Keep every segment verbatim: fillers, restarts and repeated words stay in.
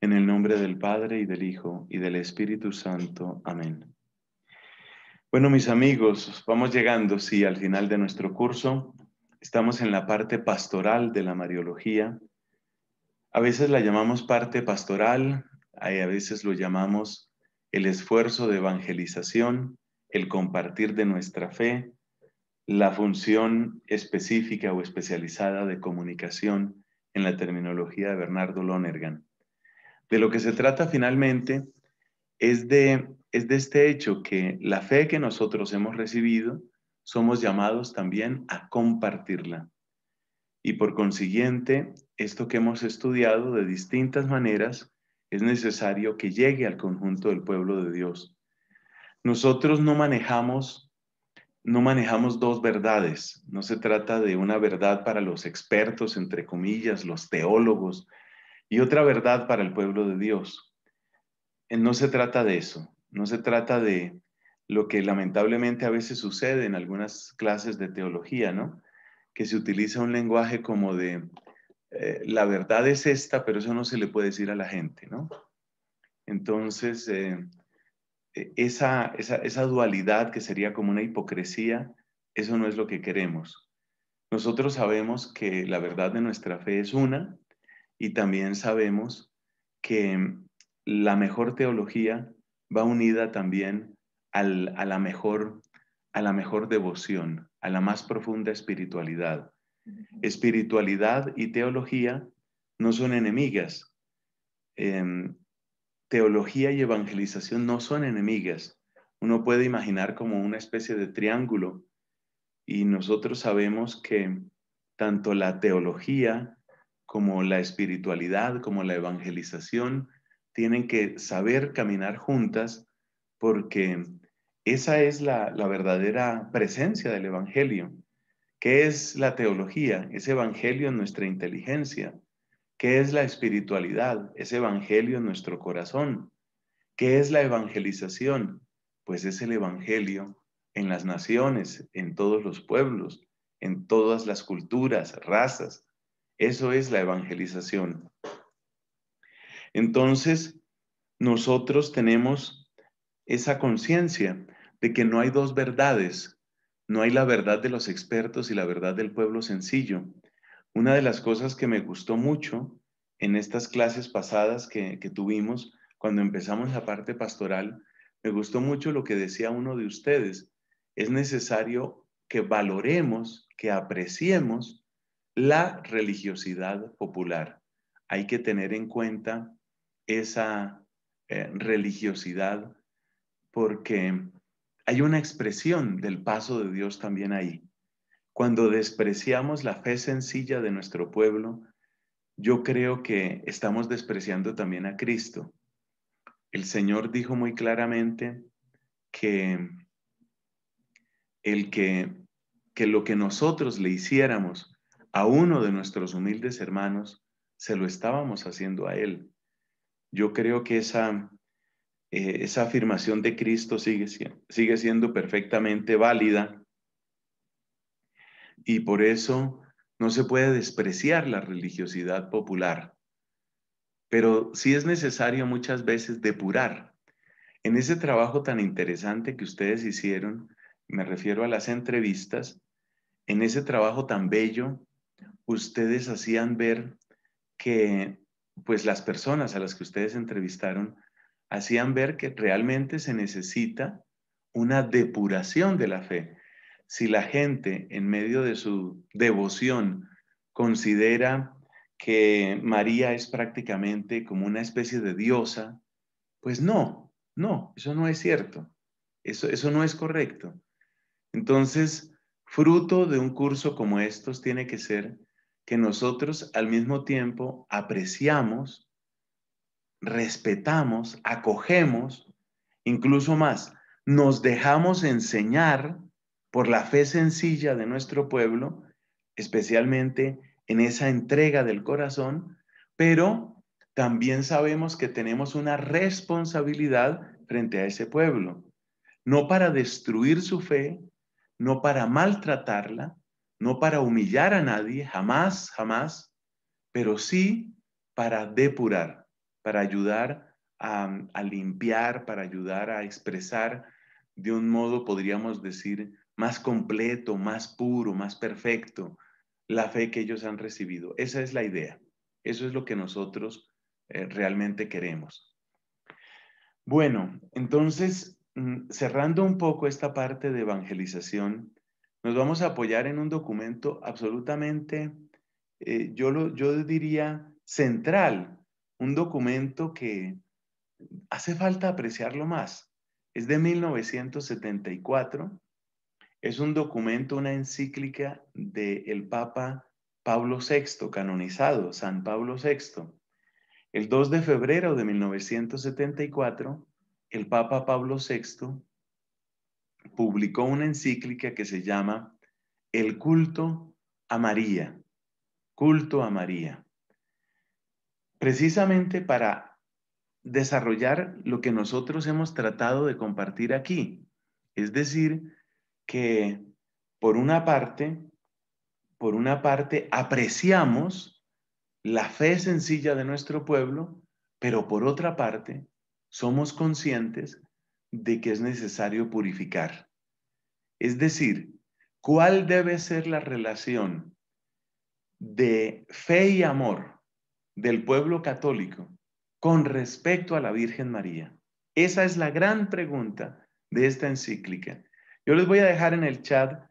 En el nombre del Padre, y del Hijo, y del Espíritu Santo. Amén. Bueno, mis amigos, vamos llegando, sí, al final de nuestro curso. Estamos en la parte pastoral de la Mariología. A veces la llamamos parte pastoral, a veces lo llamamos el esfuerzo de evangelización, el compartir de nuestra fe, la función específica o especializada de comunicación en la terminología de Bernardo Lonergan. De lo que se trata finalmente es de, es de este hecho que la fe que nosotros hemos recibido, somos llamados también a compartirla. Y por consiguiente, esto que hemos estudiado de distintas maneras, es necesario que llegue al conjunto del pueblo de Dios. Nosotros no manejamos, no manejamos dos verdades. No se trata de una verdad para los expertos, entre comillas, los teólogos, y otra verdad para el pueblo de Dios. No se trata de eso, no se trata de lo que lamentablemente a veces sucede en algunas clases de teología, ¿no? Que se utiliza un lenguaje como de, eh, la verdad es esta, pero eso no se le puede decir a la gente, ¿no? Entonces, eh, esa, esa, esa dualidad que sería como una hipocresía, eso no es lo que queremos. Nosotros sabemos que la verdad de nuestra fe es una, y también sabemos que la mejor teología va unida también al, a, la mejor, a la mejor devoción, a la más profunda espiritualidad. Espiritualidad y teología no son enemigas. Eh, teología y evangelización no son enemigas. Uno puede imaginar como una especie de triángulo, y nosotros sabemos que tanto la teología como la espiritualidad, como la evangelización, tienen que saber caminar juntas, porque esa es la, la verdadera presencia del Evangelio. ¿Qué es la teología? Ese Evangelio en nuestra inteligencia. ¿Qué es la espiritualidad? Ese Evangelio en nuestro corazón. ¿Qué es la evangelización? Pues es el Evangelio en las naciones, en todos los pueblos, en todas las culturas, razas. Eso es la evangelización. Entonces, nosotros tenemos esa conciencia de que no hay dos verdades. No hay la verdad de los expertos y la verdad del pueblo sencillo. Una de las cosas que me gustó mucho en estas clases pasadas que, que tuvimos, cuando empezamos la parte pastoral, me gustó mucho lo que decía uno de ustedes. Es necesario que valoremos, que apreciemos la religiosidad popular. Hay que tener en cuenta esa eh, religiosidad, porque hay una expresión del paso de Dios también ahí. Cuando despreciamos la fe sencilla de nuestro pueblo, yo creo que estamos despreciando también a Cristo. El Señor dijo muy claramente que, el que, que lo que nosotros le hiciéramos a uno de nuestros humildes hermanos, se lo estábamos haciendo a él. Yo creo que esa, eh, esa afirmación de Cristo sigue, sigue siendo perfectamente válida, y por eso no se puede despreciar la religiosidad popular. Pero sí es necesario muchas veces depurar. En ese trabajo tan interesante que ustedes hicieron, me refiero a las entrevistas, en ese trabajo tan bello, ustedes hacían ver que, pues las personas a las que ustedes entrevistaron, hacían ver que realmente se necesita una depuración de la fe. Si la gente en medio de su devoción considera que María es prácticamente como una especie de diosa, pues no, no, eso no es cierto, eso, eso no es correcto. Entonces, fruto de un curso como estos tiene que ser que nosotros al mismo tiempo apreciamos, respetamos, acogemos, incluso más, nos dejamos enseñar por la fe sencilla de nuestro pueblo, especialmente en esa entrega del corazón, pero también sabemos que tenemos una responsabilidad frente a ese pueblo, no para destruir su fe, no para maltratarla, no para humillar a nadie, jamás, jamás, pero sí para depurar, para ayudar a, a limpiar, para ayudar a expresar de un modo, podríamos decir, más completo, más puro, más perfecto, la fe que ellos han recibido. Esa es la idea. Eso es lo que nosotros eh, realmente queremos. Bueno, entonces, cerrando un poco esta parte de evangelización, nos vamos a apoyar en un documento absolutamente, eh, yo, lo, yo diría, central. Un documento que hace falta apreciarlo más. Es de mil novecientos setenta y cuatro. Es un documento, una encíclica del Papa Pablo sexto, canonizado, San Pablo sexto. El dos de febrero de mil novecientos setenta y cuatro, el Papa Pablo sexto publicó una encíclica que se llama El culto a María, culto a María, precisamente para desarrollar lo que nosotros hemos tratado de compartir aquí, es decir, que por una parte, por una parte apreciamos la fe sencilla de nuestro pueblo, pero por otra parte somos conscientes de que es necesario purificar. Es decir, ¿cuál debe ser la relación de fe y amor del pueblo católico con respecto a la Virgen María? Esa es la gran pregunta de esta encíclica. Yo les voy a dejar en el chat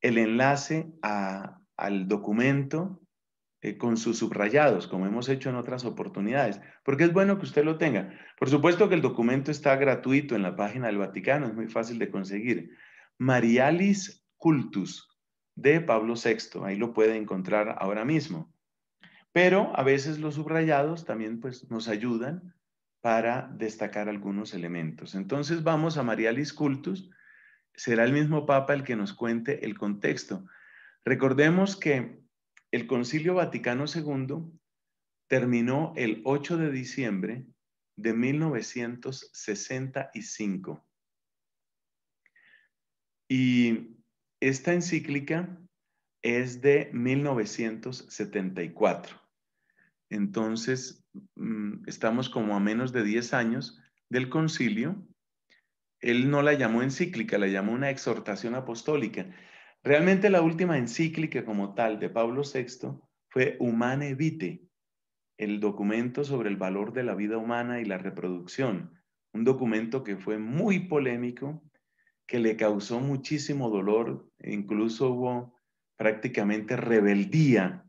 el enlace a, al documento eh, con sus subrayados, como hemos hecho en otras oportunidades, porque es bueno que usted lo tenga. Por supuesto que el documento está gratuito en la página del Vaticano, es muy fácil de conseguir. Marialis Cultus, de Pablo sexto, ahí lo puede encontrar ahora mismo. Pero a veces los subrayados también pues, nos ayudan para destacar algunos elementos. Entonces vamos a Marialis Cultus. Será el mismo Papa el que nos cuente el contexto. Recordemos que el Concilio Vaticano segundo terminó el ocho de diciembre de mil novecientos sesenta y cinco. Y esta encíclica es de mil novecientos setenta y cuatro. Entonces, estamos como a menos de diez años del concilio. Él no la llamó encíclica, la llamó una exhortación apostólica. Realmente la última encíclica como tal de Pablo sexto fue Humanae Vitae, el documento sobre el valor de la vida humana y la reproducción. Un documento que fue muy polémico, que le causó muchísimo dolor, incluso hubo prácticamente rebeldía,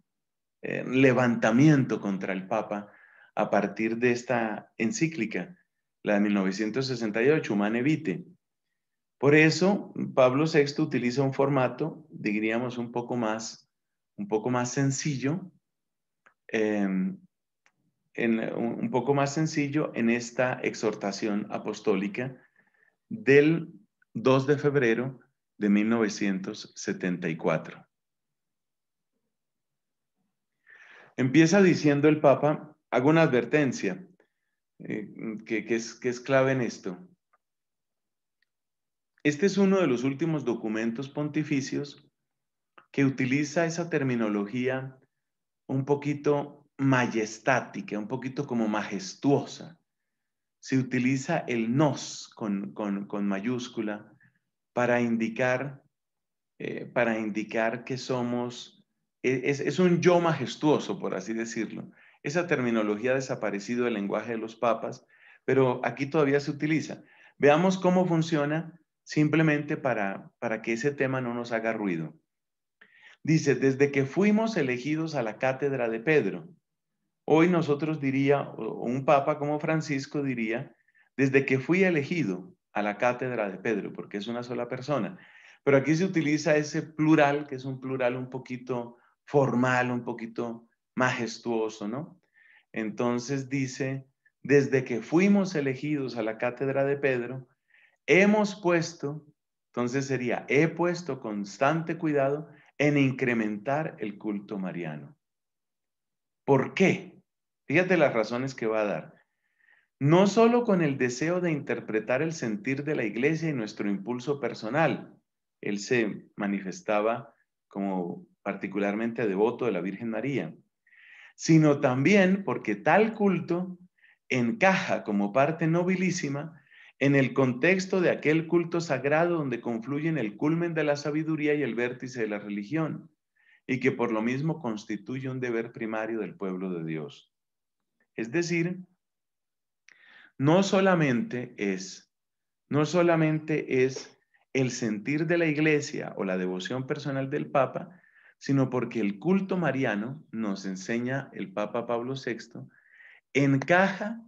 eh, levantamiento contra el Papa a partir de esta encíclica, la de mil novecientos sesenta y ocho, Humanae Vitae. Por eso, Pablo sexto utiliza un formato, diríamos, un poco más, un poco más sencillo, eh, en, un poco más sencillo en esta exhortación apostólica del dos de febrero de mil novecientos setenta y cuatro. Empieza diciendo el Papa, hago una advertencia, Que, que, es, que es clave en esto. Este es uno de los últimos documentos pontificios que utiliza esa terminología un poquito majestática, un poquito como majestuosa. Se utiliza el nos con, con, con mayúscula para indicar, eh, para indicar que somos, es, es un yo majestuoso, por así decirlo. Esa terminología ha desaparecido del lenguaje de los papas, pero aquí todavía se utiliza. Veamos cómo funciona simplemente para, para que ese tema no nos haga ruido. Dice, desde que fuimos elegidos a la cátedra de Pedro, hoy nosotros diría, o un papa como Francisco diría, desde que fui elegido a la cátedra de Pedro, porque es una sola persona. Pero aquí se utiliza ese plural, que es un plural un poquito formal, un poquito majestuoso, ¿no? Entonces dice, desde que fuimos elegidos a la cátedra de Pedro, hemos puesto, entonces sería, he puesto constante cuidado en incrementar el culto mariano. ¿Por qué? Fíjate las razones que va a dar. No solo con el deseo de interpretar el sentir de la iglesia y nuestro impulso personal. Él se manifestaba como particularmente devoto de la Virgen María, sino también porque tal culto encaja como parte nobilísima en el contexto de aquel culto sagrado donde confluyen el culmen de la sabiduría y el vértice de la religión, y que por lo mismo constituye un deber primario del pueblo de Dios. Es decir, no solamente es, no solamente es el sentir de la iglesia o la devoción personal del Papa, sino porque el culto mariano, nos enseña el Papa Pablo sexto, encaja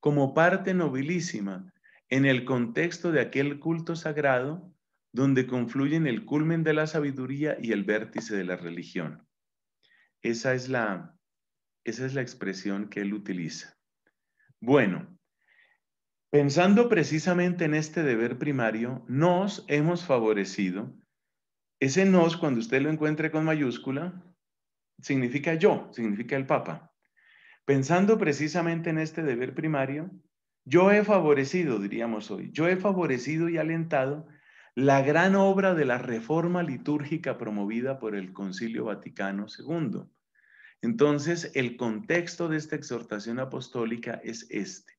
como parte nobilísima en el contexto de aquel culto sagrado donde confluyen el culmen de la sabiduría y el vértice de la religión. Esa es la, esa es la expresión que él utiliza. Bueno, pensando precisamente en este deber primario, nos hemos favorecido. Ese nos, cuando usted lo encuentre con mayúscula, significa yo, significa el Papa. Pensando precisamente en este deber primario, yo he favorecido, diríamos hoy, yo he favorecido y alentado la gran obra de la reforma litúrgica promovida por el Concilio Vaticano segundo. Entonces, el contexto de esta exhortación apostólica es este.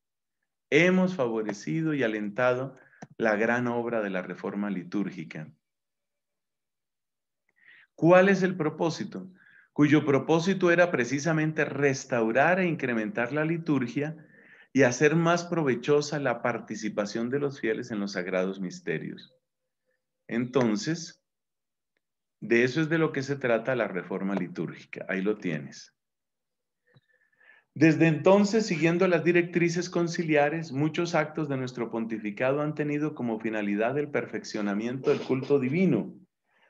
Hemos favorecido y alentado la gran obra de la reforma litúrgica. ¿Cuál es el propósito? Cuyo propósito era precisamente restaurar e incrementar la liturgia y hacer más provechosa la participación de los fieles en los sagrados misterios. Entonces, de eso es de lo que se trata la reforma litúrgica. Ahí lo tienes. Desde entonces, siguiendo las directrices conciliares, muchos actos de nuestro pontificado han tenido como finalidad el perfeccionamiento del culto divino,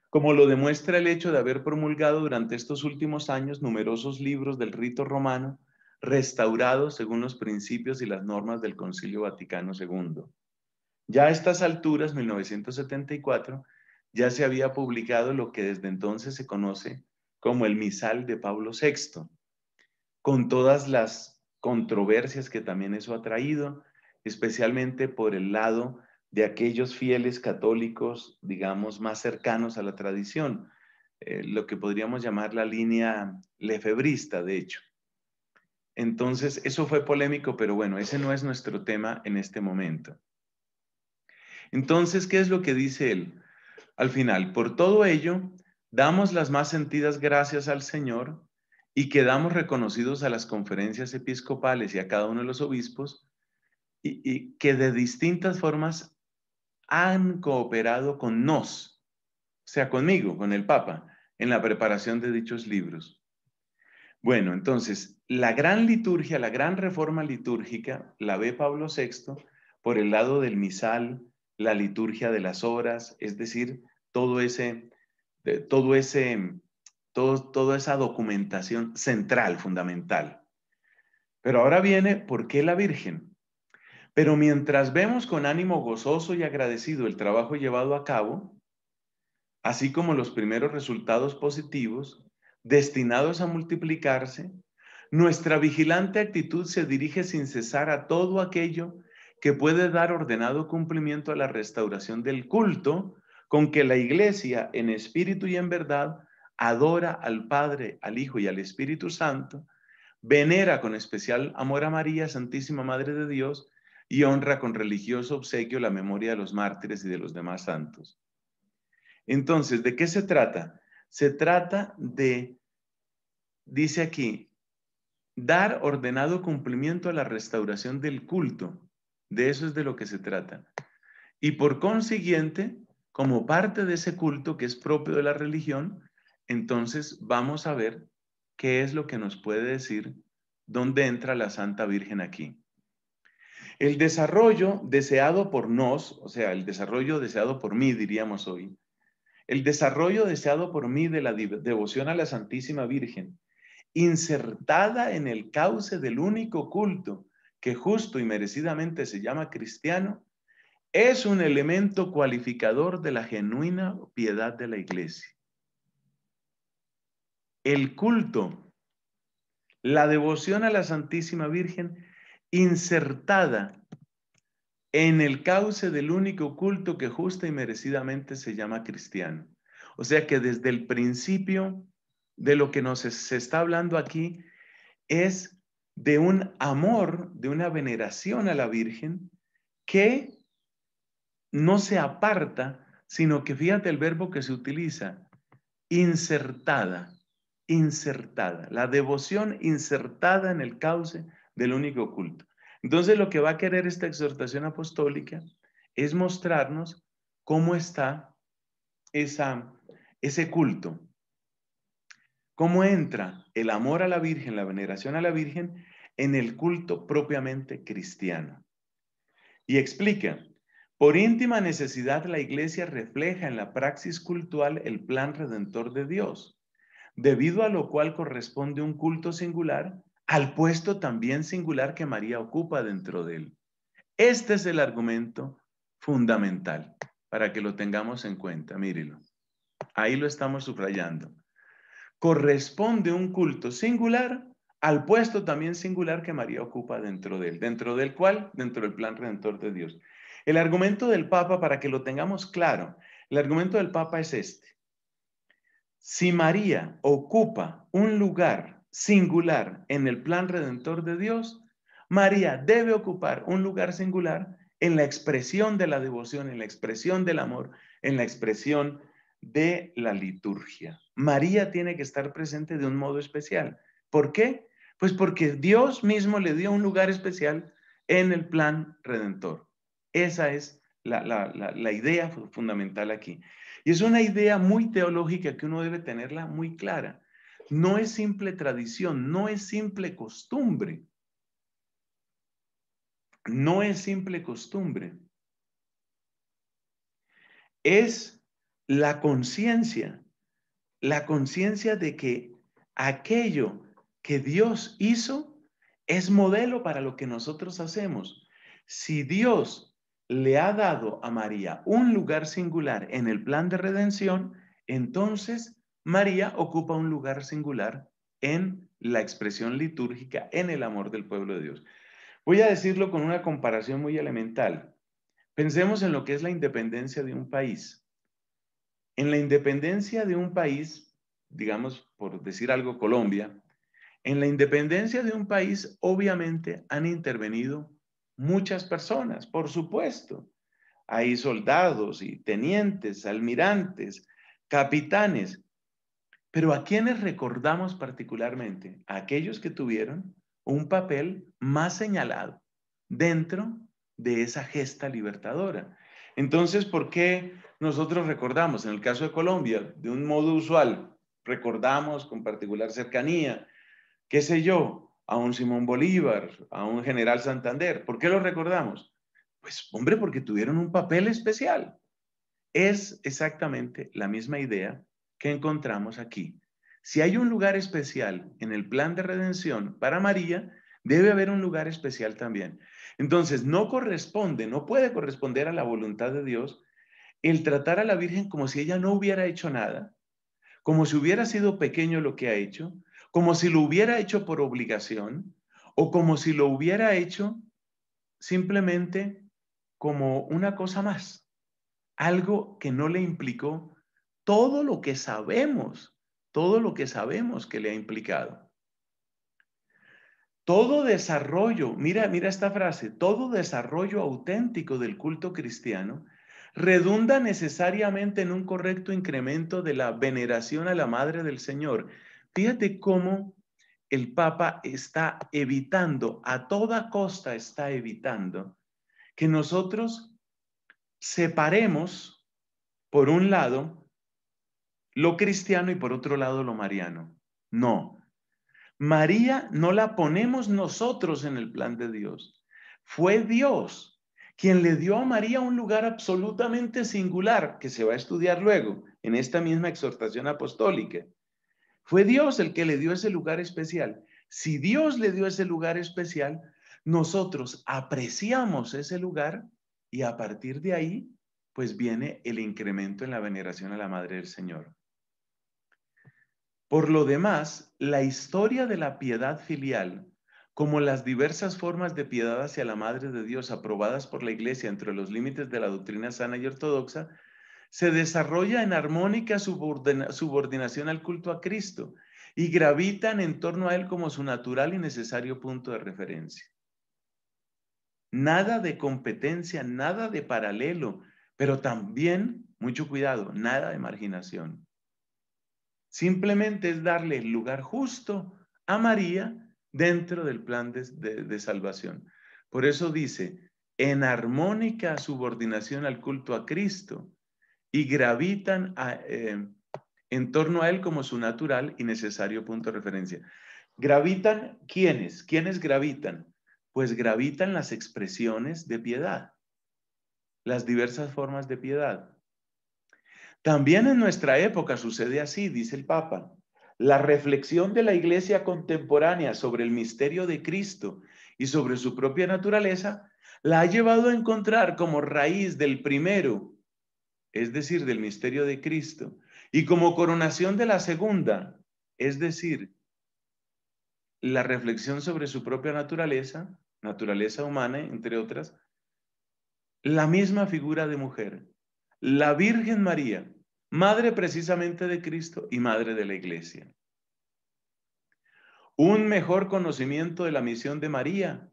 como lo demuestra el hecho de haber promulgado durante estos últimos años numerosos libros del rito romano, restaurados según los principios y las normas del Concilio Vaticano segundo. Ya a estas alturas, mil novecientos setenta y cuatro, ya se había publicado lo que desde entonces se conoce como el Misal de Pablo sexto, con todas las controversias que también eso ha traído, especialmente por el lado de aquellos fieles católicos, digamos, más cercanos a la tradición, eh, lo que podríamos llamar la línea lefebrista, de hecho. Entonces, eso fue polémico, pero bueno, ese no es nuestro tema en este momento. Entonces, ¿qué es lo que dice él? Al final, por todo ello, damos las más sentidas gracias al Señor y quedamos reconocidos a las conferencias episcopales y a cada uno de los obispos y, y que de distintas formas han cooperado con nos, o sea, conmigo, con el Papa, en la preparación de dichos libros. Bueno, entonces, la gran liturgia, la gran reforma litúrgica, la ve Pablo sexto por el lado del misal, la liturgia de las horas, es decir, todo ese, todo ese, todo, toda esa documentación central, fundamental. Pero ahora viene, ¿por qué la Virgen? Pero mientras vemos con ánimo gozoso y agradecido el trabajo llevado a cabo, así como los primeros resultados positivos, destinados a multiplicarse, nuestra vigilante actitud se dirige sin cesar a todo aquello que puede dar ordenado cumplimiento a la restauración del culto con que la Iglesia, en espíritu y en verdad, adora al Padre, al Hijo y al Espíritu Santo, venera con especial amor a María, Santísima Madre de Dios, y honra con religioso obsequio la memoria de los mártires y de los demás santos. Entonces, ¿de qué se trata? Se trata de, dice aquí, dar ordenado cumplimiento a la restauración del culto. De eso es de lo que se trata. Y por consiguiente, como parte de ese culto que es propio de la religión, entonces vamos a ver qué es lo que nos puede decir dónde entra la Santa Virgen aquí. El desarrollo deseado por nos, o sea, el desarrollo deseado por mí, diríamos hoy, el desarrollo deseado por mí de la devoción a la Santísima Virgen, insertada en el cauce del único culto que justo y merecidamente se llama cristiano, es un elemento cualificador de la genuina piedad de la iglesia. El culto, la devoción a la Santísima Virgen, insertada en el cauce del único culto que justa y merecidamente se llama cristiano. O sea que desde el principio de lo que nos se está hablando aquí es de un amor, de una veneración a la Virgen que no se aparta, sino que fíjate el verbo que se utiliza, insertada, insertada, la devoción insertada en el cauce del único culto. Entonces lo que va a querer esta exhortación apostólica es mostrarnos cómo está esa, ese culto, cómo entra el amor a la Virgen, la veneración a la Virgen en el culto propiamente cristiano. Y explica, por íntima necesidad la Iglesia refleja en la praxis cultual el plan redentor de Dios, debido a lo cual corresponde un culto singular al puesto también singular que María ocupa dentro de él. Este es el argumento fundamental para que lo tengamos en cuenta. Mírelo, ahí lo estamos subrayando. Corresponde un culto singular al puesto también singular que María ocupa dentro de él. ¿Dentro del cual? Dentro del plan redentor de Dios. El argumento del Papa, para que lo tengamos claro, el argumento del Papa es este. Si María ocupa un lugar singular en el plan redentor de Dios, María debe ocupar un lugar singular en la expresión de la devoción, en la expresión del amor, en la expresión de la liturgia. María tiene que estar presente de un modo especial. ¿Por qué? Pues porque Dios mismo le dio un lugar especial en el plan redentor. Esa es la, la, la, la idea fundamental aquí. Y es una idea muy teológica que uno debe tenerla muy clara. No es simple tradición, no es simple costumbre. No es simple costumbre. Es la conciencia, la conciencia de que aquello que Dios hizo es modelo para lo que nosotros hacemos. Si Dios le ha dado a María un lugar singular en el plan de redención, entonces María ocupa un lugar singular en la expresión litúrgica, en el amor del pueblo de Dios. Voy a decirlo con una comparación muy elemental. Pensemos en lo que es la independencia de un país. En la independencia de un país, digamos, por decir algo, Colombia, en la independencia de un país obviamente han intervenido muchas personas, por supuesto. Hay soldados y tenientes, almirantes, capitanes. Pero ¿a quiénes recordamos particularmente? A aquellos que tuvieron un papel más señalado dentro de esa gesta libertadora. Entonces, ¿por qué nosotros recordamos, en el caso de Colombia, de un modo usual, recordamos con particular cercanía, qué sé yo, a un Simón Bolívar, a un general Santander? ¿Por qué lo recordamos? Pues, hombre, porque tuvieron un papel especial. Es exactamente la misma idea que encontramos aquí. Si hay un lugar especial en el plan de redención para María, debe haber un lugar especial también. Entonces, no corresponde, no puede corresponder a la voluntad de Dios el tratar a la Virgen como si ella no hubiera hecho nada, como si hubiera sido pequeño lo que ha hecho, como si lo hubiera hecho por obligación o como si lo hubiera hecho simplemente como una cosa más, algo que no le implicó todo lo que sabemos, todo lo que sabemos que le ha implicado. Todo desarrollo, mira, mira esta frase, todo desarrollo auténtico del culto cristiano redunda necesariamente en un correcto incremento de la veneración a la Madre del Señor. Fíjate cómo el Papa está evitando, a toda costa está evitando, que nosotros separemos, por un lado, lo cristiano y por otro lado lo mariano. No. María no la ponemos nosotros en el plan de Dios. Fue Dios quien le dio a María un lugar absolutamente singular, que se va a estudiar luego en esta misma exhortación apostólica. Fue Dios el que le dio ese lugar especial. Si Dios le dio ese lugar especial, nosotros apreciamos ese lugar y a partir de ahí, pues viene el incremento en la veneración a la Madre del Señor. Por lo demás, la historia de la piedad filial, como las diversas formas de piedad hacia la Madre de Dios aprobadas por la Iglesia entre los límites de la doctrina sana y ortodoxa, se desarrolla en armónica subordina- subordinación al culto a Cristo y gravitan en torno a Él como su natural y necesario punto de referencia. Nada de competencia, nada de paralelo, pero también, mucho cuidado, nada de marginación. Simplemente es darle el lugar justo a María dentro del plan de, de, de salvación. Por eso dice, en armónica subordinación al culto a Cristo y gravitan a, eh, en torno a Él como su natural y necesario punto de referencia. ¿Gravitan quiénes? ¿Quiénes gravitan? Pues gravitan las expresiones de piedad, las diversas formas de piedad. También en nuestra época sucede así, dice el Papa. La reflexión de la Iglesia contemporánea sobre el misterio de Cristo y sobre su propia naturaleza la ha llevado a encontrar como raíz del primero, es decir, del misterio de Cristo, y como coronación de la segunda, es decir, la reflexión sobre su propia naturaleza, naturaleza humana, entre otras, la misma figura de mujer, la Virgen María, madre precisamente de Cristo y madre de la Iglesia. Un mejor conocimiento de la misión de María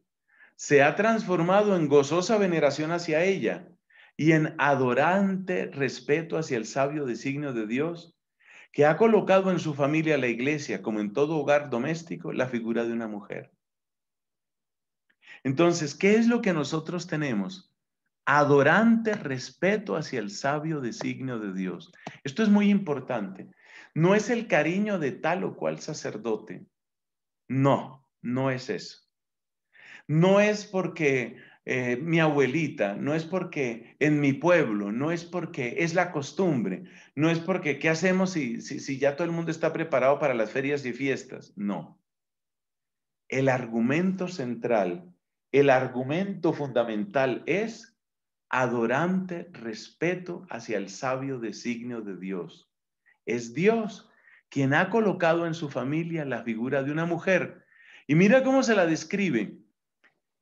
se ha transformado en gozosa veneración hacia ella y en adorante respeto hacia el sabio designio de Dios, que ha colocado en su familia la Iglesia, como en todo hogar doméstico, la figura de una mujer. Entonces, ¿qué es lo que nosotros tenemos? Adorante respeto hacia el sabio designio de Dios. Esto es muy importante. No es el cariño de tal o cual sacerdote. No, no es eso. No es porque... Eh, mi abuelita, no es porque en mi pueblo, no es porque es la costumbre, no es porque ¿qué hacemos si, si, si ya todo el mundo está preparado para las ferias y fiestas? No. El argumento central, el argumento fundamental es adorante respeto hacia el sabio designio de Dios. Es Dios quien ha colocado en su familia la figura de una mujer. Y mira cómo se la describe.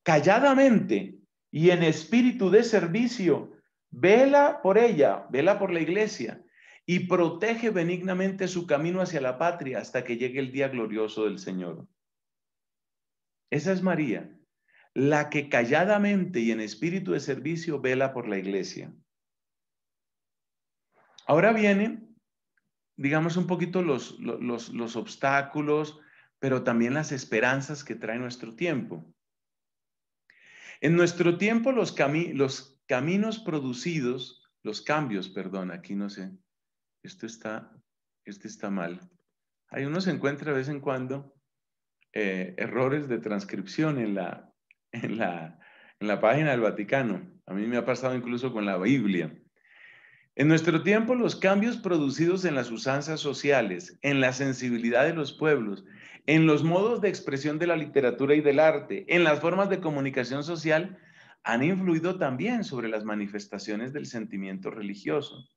Calladamente y en espíritu de servicio, vela por ella, vela por la Iglesia y protege benignamente su camino hacia la patria hasta que llegue el día glorioso del Señor. Esa es María, la que calladamente y en espíritu de servicio vela por la Iglesia. Ahora vienen, digamos, un poquito los, los, los obstáculos, pero también las esperanzas que trae nuestro tiempo. En nuestro tiempo, los, cami los caminos producidos, los cambios, perdón, aquí no sé, esto está, este está mal. Ahí uno se encuentra de vez en cuando eh, errores de transcripción en la, en, la, en la página del Vaticano. A mí me ha pasado incluso con la Biblia. En nuestro tiempo, los cambios producidos en las usanzas sociales, en la sensibilidad de los pueblos, en los modos de expresión de la literatura y del arte, en las formas de comunicación social, han influido también sobre las manifestaciones del sentimiento religioso.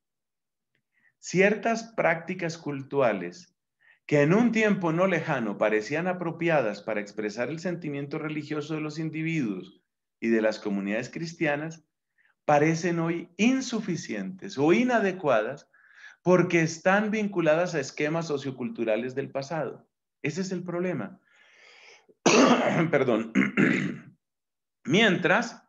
Ciertas prácticas culturales que en un tiempo no lejano parecían apropiadas para expresar el sentimiento religioso de los individuos y de las comunidades cristianas, parecen hoy insuficientes o inadecuadas porque están vinculadas a esquemas socioculturales del pasado. Ese es el problema. Perdón. Mientras,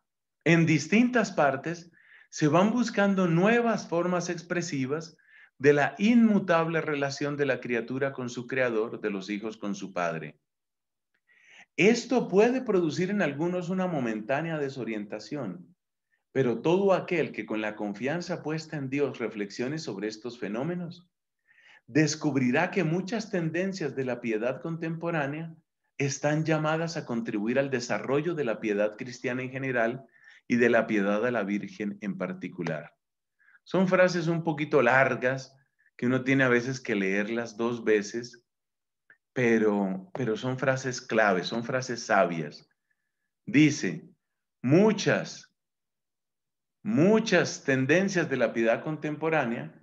en distintas partes se van buscando nuevas formas expresivas de la inmutable relación de la criatura con su creador, de los hijos con su padre. Esto puede producir en algunos una momentánea desorientación. Pero todo aquel que con la confianza puesta en Dios reflexione sobre estos fenómenos, descubrirá que muchas tendencias de la piedad contemporánea están llamadas a contribuir al desarrollo de la piedad cristiana en general y de la piedad a la Virgen en particular. Son frases un poquito largas que uno tiene a veces que leerlas dos veces, pero, pero son frases claves, son frases sabias. dice, muchas, muchas tendencias de la piedad contemporánea,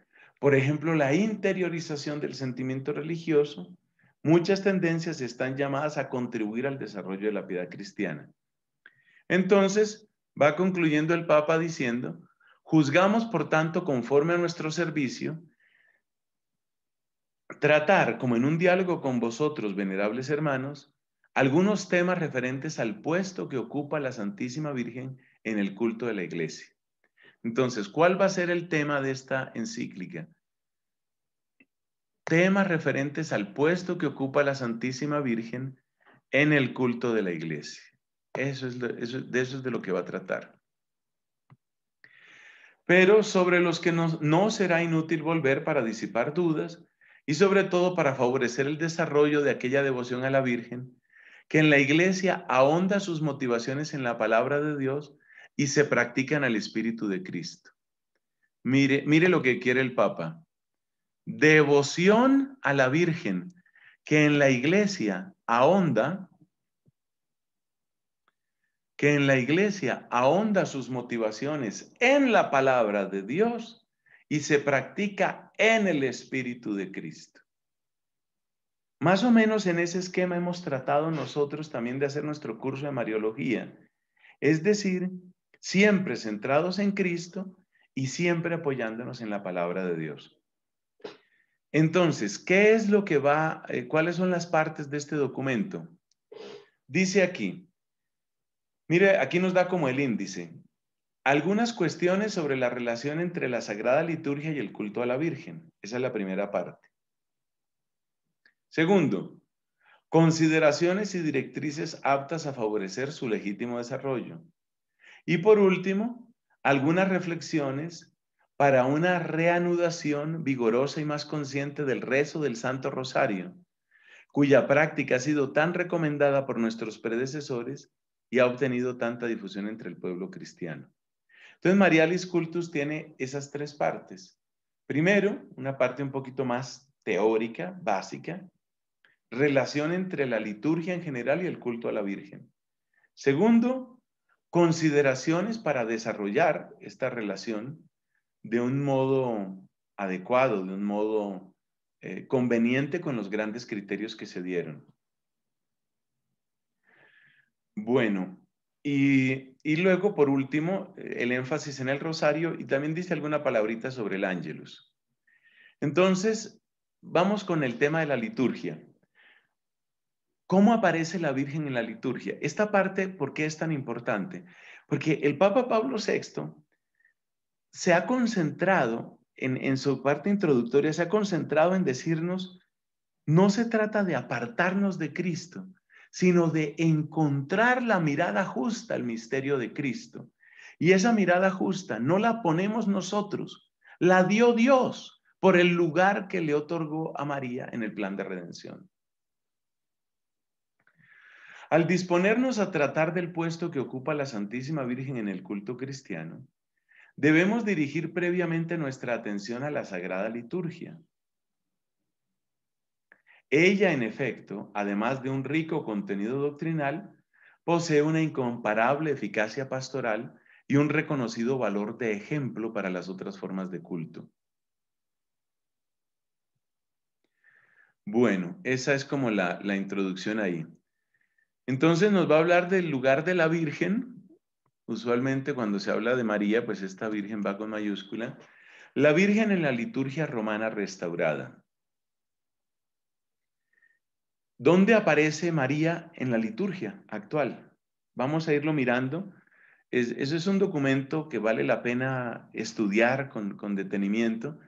por ejemplo, la interiorización del sentimiento religioso, muchas tendencias están llamadas a contribuir al desarrollo de la piedad cristiana. Entonces, va concluyendo el Papa diciendo, juzgamos, por tanto, conforme a nuestro servicio, tratar, como en un diálogo con vosotros, venerables hermanos, algunos temas referentes al puesto que ocupa la Santísima Virgen en el culto de la Iglesia. Entonces, ¿cuál va a ser el tema de esta encíclica? Temas referentes al puesto que ocupa la Santísima Virgen en el culto de la Iglesia. Eso es, eso, de eso es de lo que va a tratar. Pero sobre los que no, no será inútil volver para disipar dudas y sobre todo para favorecer el desarrollo de aquella devoción a la Virgen, que en la Iglesia ahonda sus motivaciones en la palabra de Dios y se practican al Espíritu de Cristo. Mire, mire lo que quiere el Papa. Devoción a la Virgen, que en la Iglesia ahonda, que en la Iglesia ahonda sus motivaciones en la palabra de Dios y se practica en el Espíritu de Cristo. Más o menos en ese esquema hemos tratado nosotros también de hacer nuestro curso de Mariología, es decir, siempre centrados en Cristo y siempre apoyándonos en la palabra de Dios. Entonces, ¿qué es lo que va, eh, cuáles son las partes de este documento? Dice aquí, mire, aquí nos da como el índice, algunas cuestiones sobre la relación entre la Sagrada Liturgia y el culto a la Virgen. Esa es la primera parte. Segundo, consideraciones y directrices aptas a favorecer su legítimo desarrollo. Y por último, algunas reflexiones para una reanudación vigorosa y más consciente del rezo del Santo Rosario, cuya práctica ha sido tan recomendada por nuestros predecesores y ha obtenido tanta difusión entre el pueblo cristiano. Entonces, Marialis Cultus tiene esas tres partes. Primero, una parte un poquito más teórica, básica, relación entre la liturgia en general y el culto a la Virgen. Segundo, consideraciones para desarrollar esta relación de un modo adecuado, de un modo eh, conveniente con los grandes criterios que se dieron. Bueno, y, y luego, por último, el énfasis en el rosario y también dice alguna palabrita sobre el Ángelus. Entonces, vamos con el tema de la liturgia. ¿Cómo aparece la Virgen en la liturgia? Esta parte, ¿por qué es tan importante? Porque el Papa Pablo sexto se ha concentrado, en, en su parte introductoria, se ha concentrado en decirnos, no se trata de apartarnos de Cristo, sino de encontrar la mirada justa al misterio de Cristo. Y esa mirada justa no la ponemos nosotros, la dio Dios por el lugar que le otorgó a María en el plan de redención. Al disponernos a tratar del puesto que ocupa la Santísima Virgen en el culto cristiano, debemos dirigir previamente nuestra atención a la Sagrada Liturgia. Ella, en efecto, además de un rico contenido doctrinal, posee una incomparable eficacia pastoral y un reconocido valor de ejemplo para las otras formas de culto. Bueno, esa es como la, la introducción ahí. Entonces nos va a hablar del lugar de la Virgen. Usualmente cuando se habla de María, pues esta Virgen va con mayúscula. La Virgen en la liturgia romana restaurada. ¿Dónde aparece María en la liturgia actual? Vamos a irlo mirando. Es, eso es un documento que vale la pena estudiar con, con detenimiento,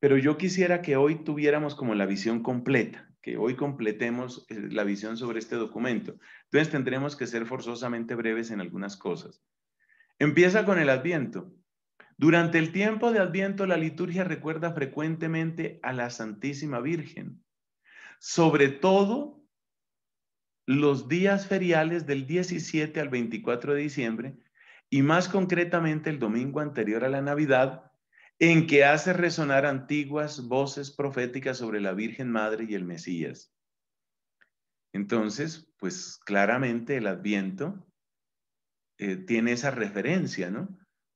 pero yo quisiera que hoy tuviéramos como la visión completa, que hoy completemos la visión sobre este documento. Entonces tendremos que ser forzosamente breves en algunas cosas. Empieza con el Adviento. Durante el tiempo de Adviento, la liturgia recuerda frecuentemente a la Santísima Virgen, sobre todo los días feriales del diecisiete al veinticuatro de diciembre, y más concretamente el domingo anterior a la Navidad, en que hace resonar antiguas voces proféticas sobre la Virgen Madre y el Mesías. Entonces, pues claramente el Adviento eh, tiene esa referencia, ¿no?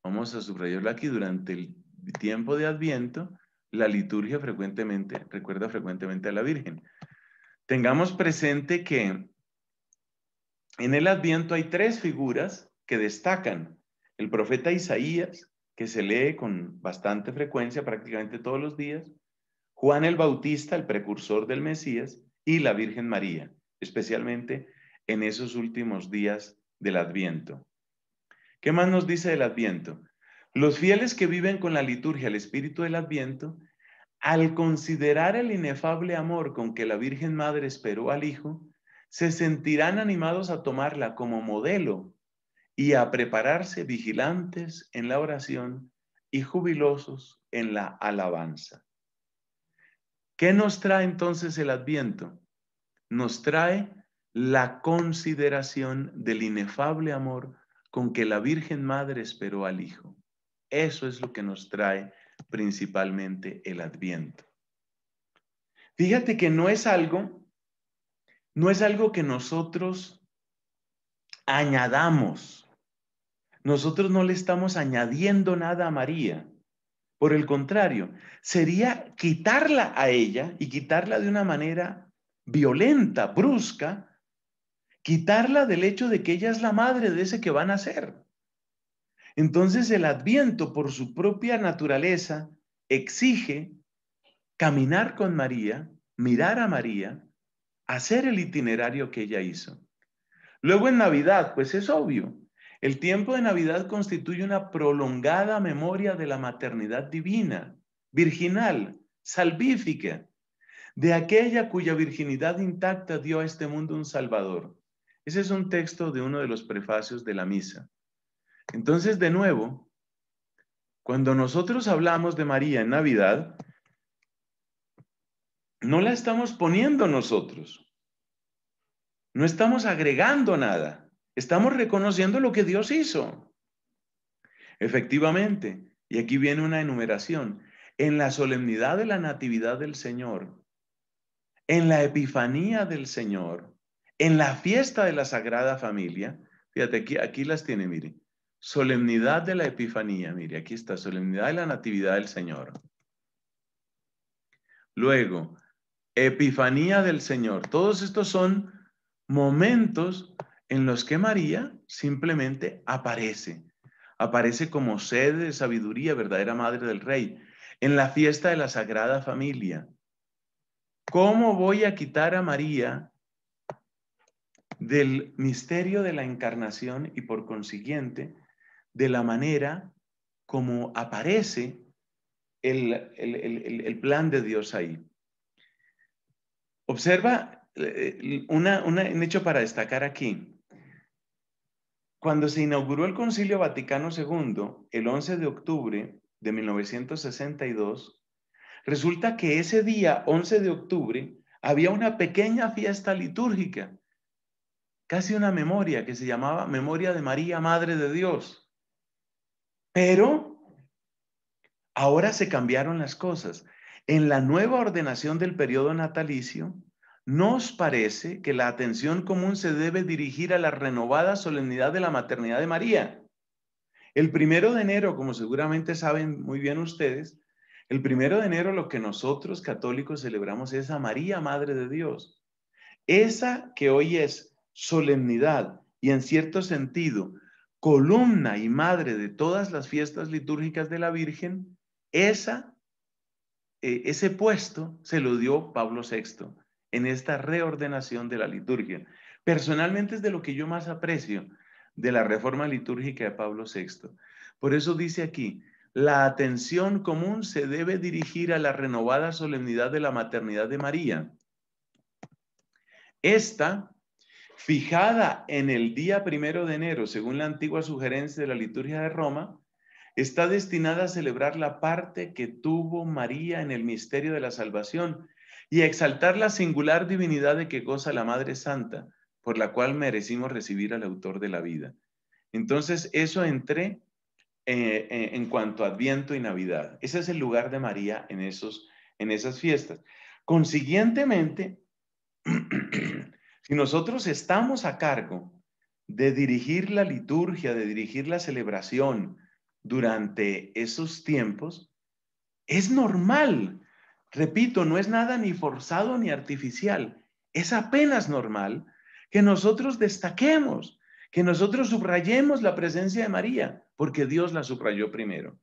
Vamos a subrayarlo aquí. Durante el tiempo de Adviento, la liturgia frecuentemente, recuerda frecuentemente a la Virgen. Tengamos presente que en el Adviento hay tres figuras que destacan. El profeta Isaías, que se lee con bastante frecuencia, prácticamente todos los días. Juan el Bautista, el precursor del Mesías, y la Virgen María, especialmente en esos últimos días del Adviento. ¿Qué más nos dice el Adviento? Los fieles que viven con la liturgia, el espíritu del Adviento, al considerar el inefable amor con que la Virgen Madre esperó al Hijo, se sentirán animados a tomarla como modelo y a prepararse vigilantes en la oración y jubilosos en la alabanza. ¿Qué nos trae entonces el Adviento? Nos trae la consideración del inefable amor con que la Virgen Madre esperó al Hijo. Eso es lo que nos trae principalmente el Adviento. Fíjate que no es algo, no es algo que nosotros añadamos. Nosotros no le estamos añadiendo nada a María. Por el contrario, sería quitarla a ella, y quitarla de una manera violenta, brusca, quitarla del hecho de que ella es la madre de ese que van a ser. Entonces el Adviento, por su propia naturaleza, exige caminar con María, mirar a María, hacer el itinerario que ella hizo. Luego en Navidad, pues es obvio, el tiempo de Navidad constituye una prolongada memoria de la maternidad divina, virginal, salvífica, de aquella cuya virginidad intacta dio a este mundo un Salvador. Ese es un texto de uno de los prefacios de la misa. Entonces, de nuevo, cuando nosotros hablamos de María en Navidad, no la estamos poniendo nosotros. No estamos agregando nada. Estamos reconociendo lo que Dios hizo. Efectivamente, y aquí viene una enumeración, en la solemnidad de la Natividad del Señor, en la Epifanía del Señor, en la fiesta de la Sagrada Familia. Fíjate, aquí, aquí las tiene, mire. Solemnidad de la Epifanía, mire, aquí está, solemnidad de la Natividad del Señor. Luego, Epifanía del Señor. Todos estos son momentos en los que María simplemente aparece. Aparece como sede de sabiduría, verdadera madre del Rey, en la fiesta de la Sagrada Familia. ¿Cómo voy a quitar a María del misterio de la encarnación y por consiguiente de la manera como aparece el, el, el, el plan de Dios ahí? Observa una, una, un hecho para destacar aquí. Cuando se inauguró el Concilio Vaticano segundo, el once de octubre de mil novecientos sesenta y dos, resulta que ese día, once de octubre, había una pequeña fiesta litúrgica, casi una memoria que se llamaba Memoria de María, Madre de Dios. Pero ahora se cambiaron las cosas. En la nueva ordenación del periodo natalicio, nos parece que la atención común se debe dirigir a la renovada solemnidad de la maternidad de María. El primero de enero, como seguramente saben muy bien ustedes, el primero de enero lo que nosotros católicos celebramos es a María, Madre de Dios. Esa que hoy es solemnidad y en cierto sentido columna y madre de todas las fiestas litúrgicas de la Virgen, esa, eh, ese puesto se lo dio Pablo sexto en esta reordenación de la liturgia. Personalmente es de lo que yo más aprecio de la reforma litúrgica de Pablo sexto. Por eso dice aquí, la atención común se debe dirigir a la renovada solemnidad de la maternidad de María. Esta, fijada en el día primero de enero, según la antigua sugerencia de la liturgia de Roma, está destinada a celebrar la parte que tuvo María en el misterio de la salvación y a exaltar la singular divinidad de que goza la Madre Santa, por la cual merecimos recibir al autor de la vida. Entonces, eso entre eh, eh, en cuanto a Adviento y Navidad. Ese es el lugar de María en, esos, en esas fiestas. Consiguientemente, si nosotros estamos a cargo de dirigir la liturgia, de dirigir la celebración durante esos tiempos, es normal. Repito, no es nada ni forzado ni artificial. Es apenas normal que nosotros destaquemos, que nosotros subrayemos la presencia de María, porque Dios la subrayó primero.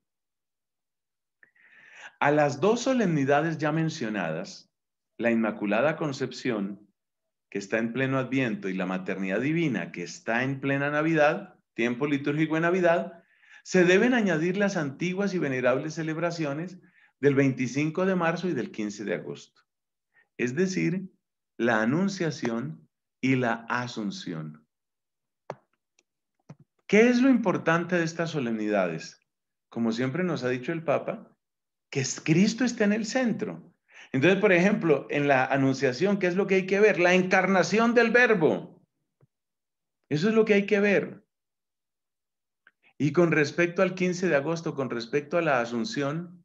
A las dos solemnidades ya mencionadas, la Inmaculada Concepción, que está en pleno Adviento, y la Maternidad Divina, que está en plena Navidad, tiempo litúrgico de Navidad, se deben añadir las antiguas y venerables celebraciones del veinticinco de marzo y del quince de agosto. Es decir, la Anunciación y la Asunción. ¿Qué es lo importante de estas solemnidades? Como siempre nos ha dicho el Papa, que Cristo está en el centro. Entonces, por ejemplo, en la Anunciación, ¿qué es lo que hay que ver? La encarnación del Verbo. Eso es lo que hay que ver. Y con respecto al quince de agosto, con respecto a la Asunción,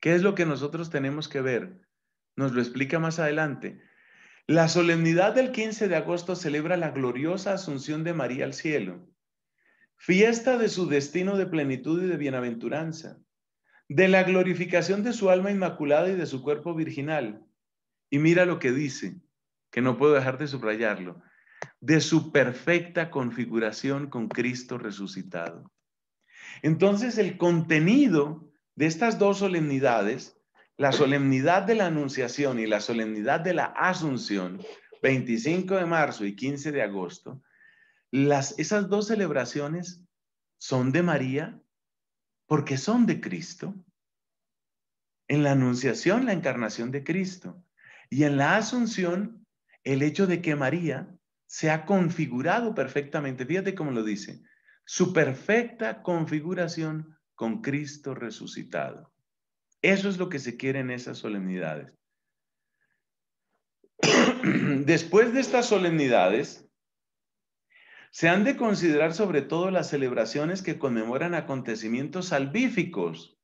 ¿qué es lo que nosotros tenemos que ver? Nos lo explica más adelante. La solemnidad del quince de agosto celebra la gloriosa Asunción de María al cielo, fiesta de su destino de plenitud y de bienaventuranza, de la glorificación de su alma inmaculada y de su cuerpo virginal. Y mira lo que dice, que no puedo dejar de subrayarlo, de su perfecta configuración con Cristo resucitado. Entonces, el contenido de estas dos solemnidades, la solemnidad de la Anunciación y la solemnidad de la Asunción, veinticinco de marzo y quince de agosto, las, esas dos celebraciones son de María porque son de Cristo. En la Anunciación, la encarnación de Cristo, y en la Asunción, el hecho de que María se ha configurado perfectamente. Fíjate cómo lo dice, su perfecta configuración con Cristo resucitado. Eso es lo que se quiere en esas solemnidades. Después de estas solemnidades, se han de considerar sobre todo las celebraciones que conmemoran acontecimientos salvíficos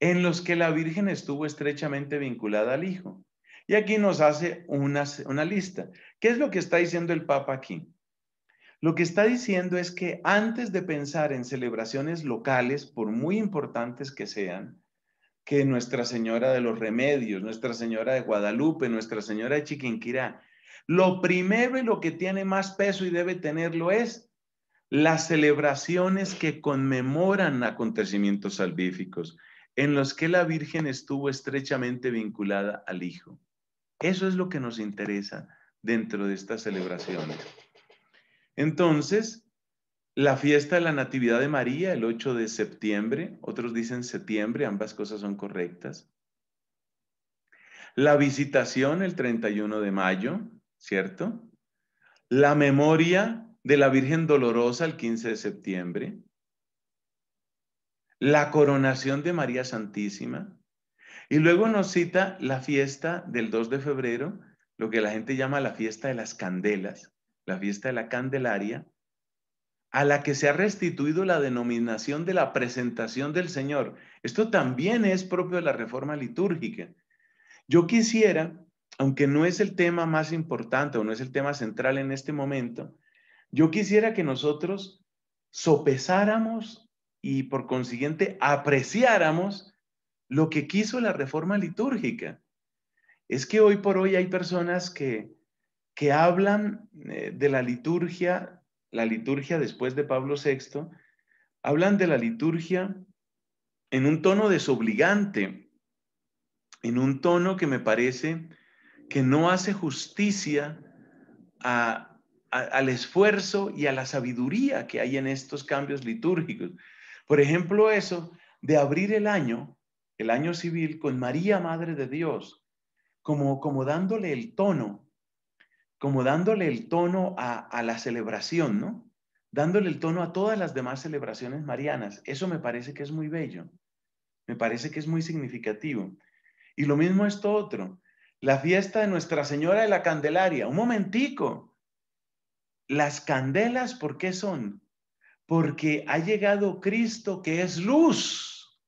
en los que la Virgen estuvo estrechamente vinculada al Hijo. Y aquí nos hace una, una lista. ¿Qué es lo que está diciendo el Papa aquí? Lo que está diciendo es que antes de pensar en celebraciones locales, por muy importantes que sean, que Nuestra Señora de los Remedios, Nuestra Señora de Guadalupe, Nuestra Señora de Chiquinquirá, lo primero y lo que tiene más peso y debe tenerlo es las celebraciones que conmemoran acontecimientos salvíficos en los que la Virgen estuvo estrechamente vinculada al Hijo. Eso es lo que nos interesa dentro de estas celebraciones. Entonces, la fiesta de la Natividad de María, el ocho de septiembre, otros dicen septiembre, ambas cosas son correctas. La Visitación, el treinta y uno de mayo, ¿cierto? La memoria de la Virgen Dolorosa, el quince de septiembre. La coronación de María Santísima. Y luego nos cita la fiesta del dos de febrero, lo que la gente llama la fiesta de las candelas, la fiesta de la Candelaria, a la que se ha restituido la denominación de la presentación del Señor. Esto también es propio de la reforma litúrgica. Yo quisiera, aunque no es el tema más importante o no es el tema central en este momento, yo quisiera que nosotros sopesáramos y por consiguiente apreciáramos lo que quiso la reforma litúrgica. Es que hoy por hoy hay personas que, que hablan de la liturgia. La liturgia después de Pablo sexto, hablan de la liturgia en un tono desobligante, en un tono que me parece que no hace justicia a, a, al esfuerzo y a la sabiduría que hay en estos cambios litúrgicos. Por ejemplo, eso de abrir el año, el año civil, con María, Madre de Dios, como, como dándole el tono, como dándole el tono a, a la celebración, ¿no? Dándole el tono a todas las demás celebraciones marianas. Eso me parece que es muy bello, me parece que es muy significativo. Y lo mismo esto otro, la fiesta de Nuestra Señora de la Candelaria. Un momentico, las candelas, ¿por qué son? Porque ha llegado Cristo, que es luz.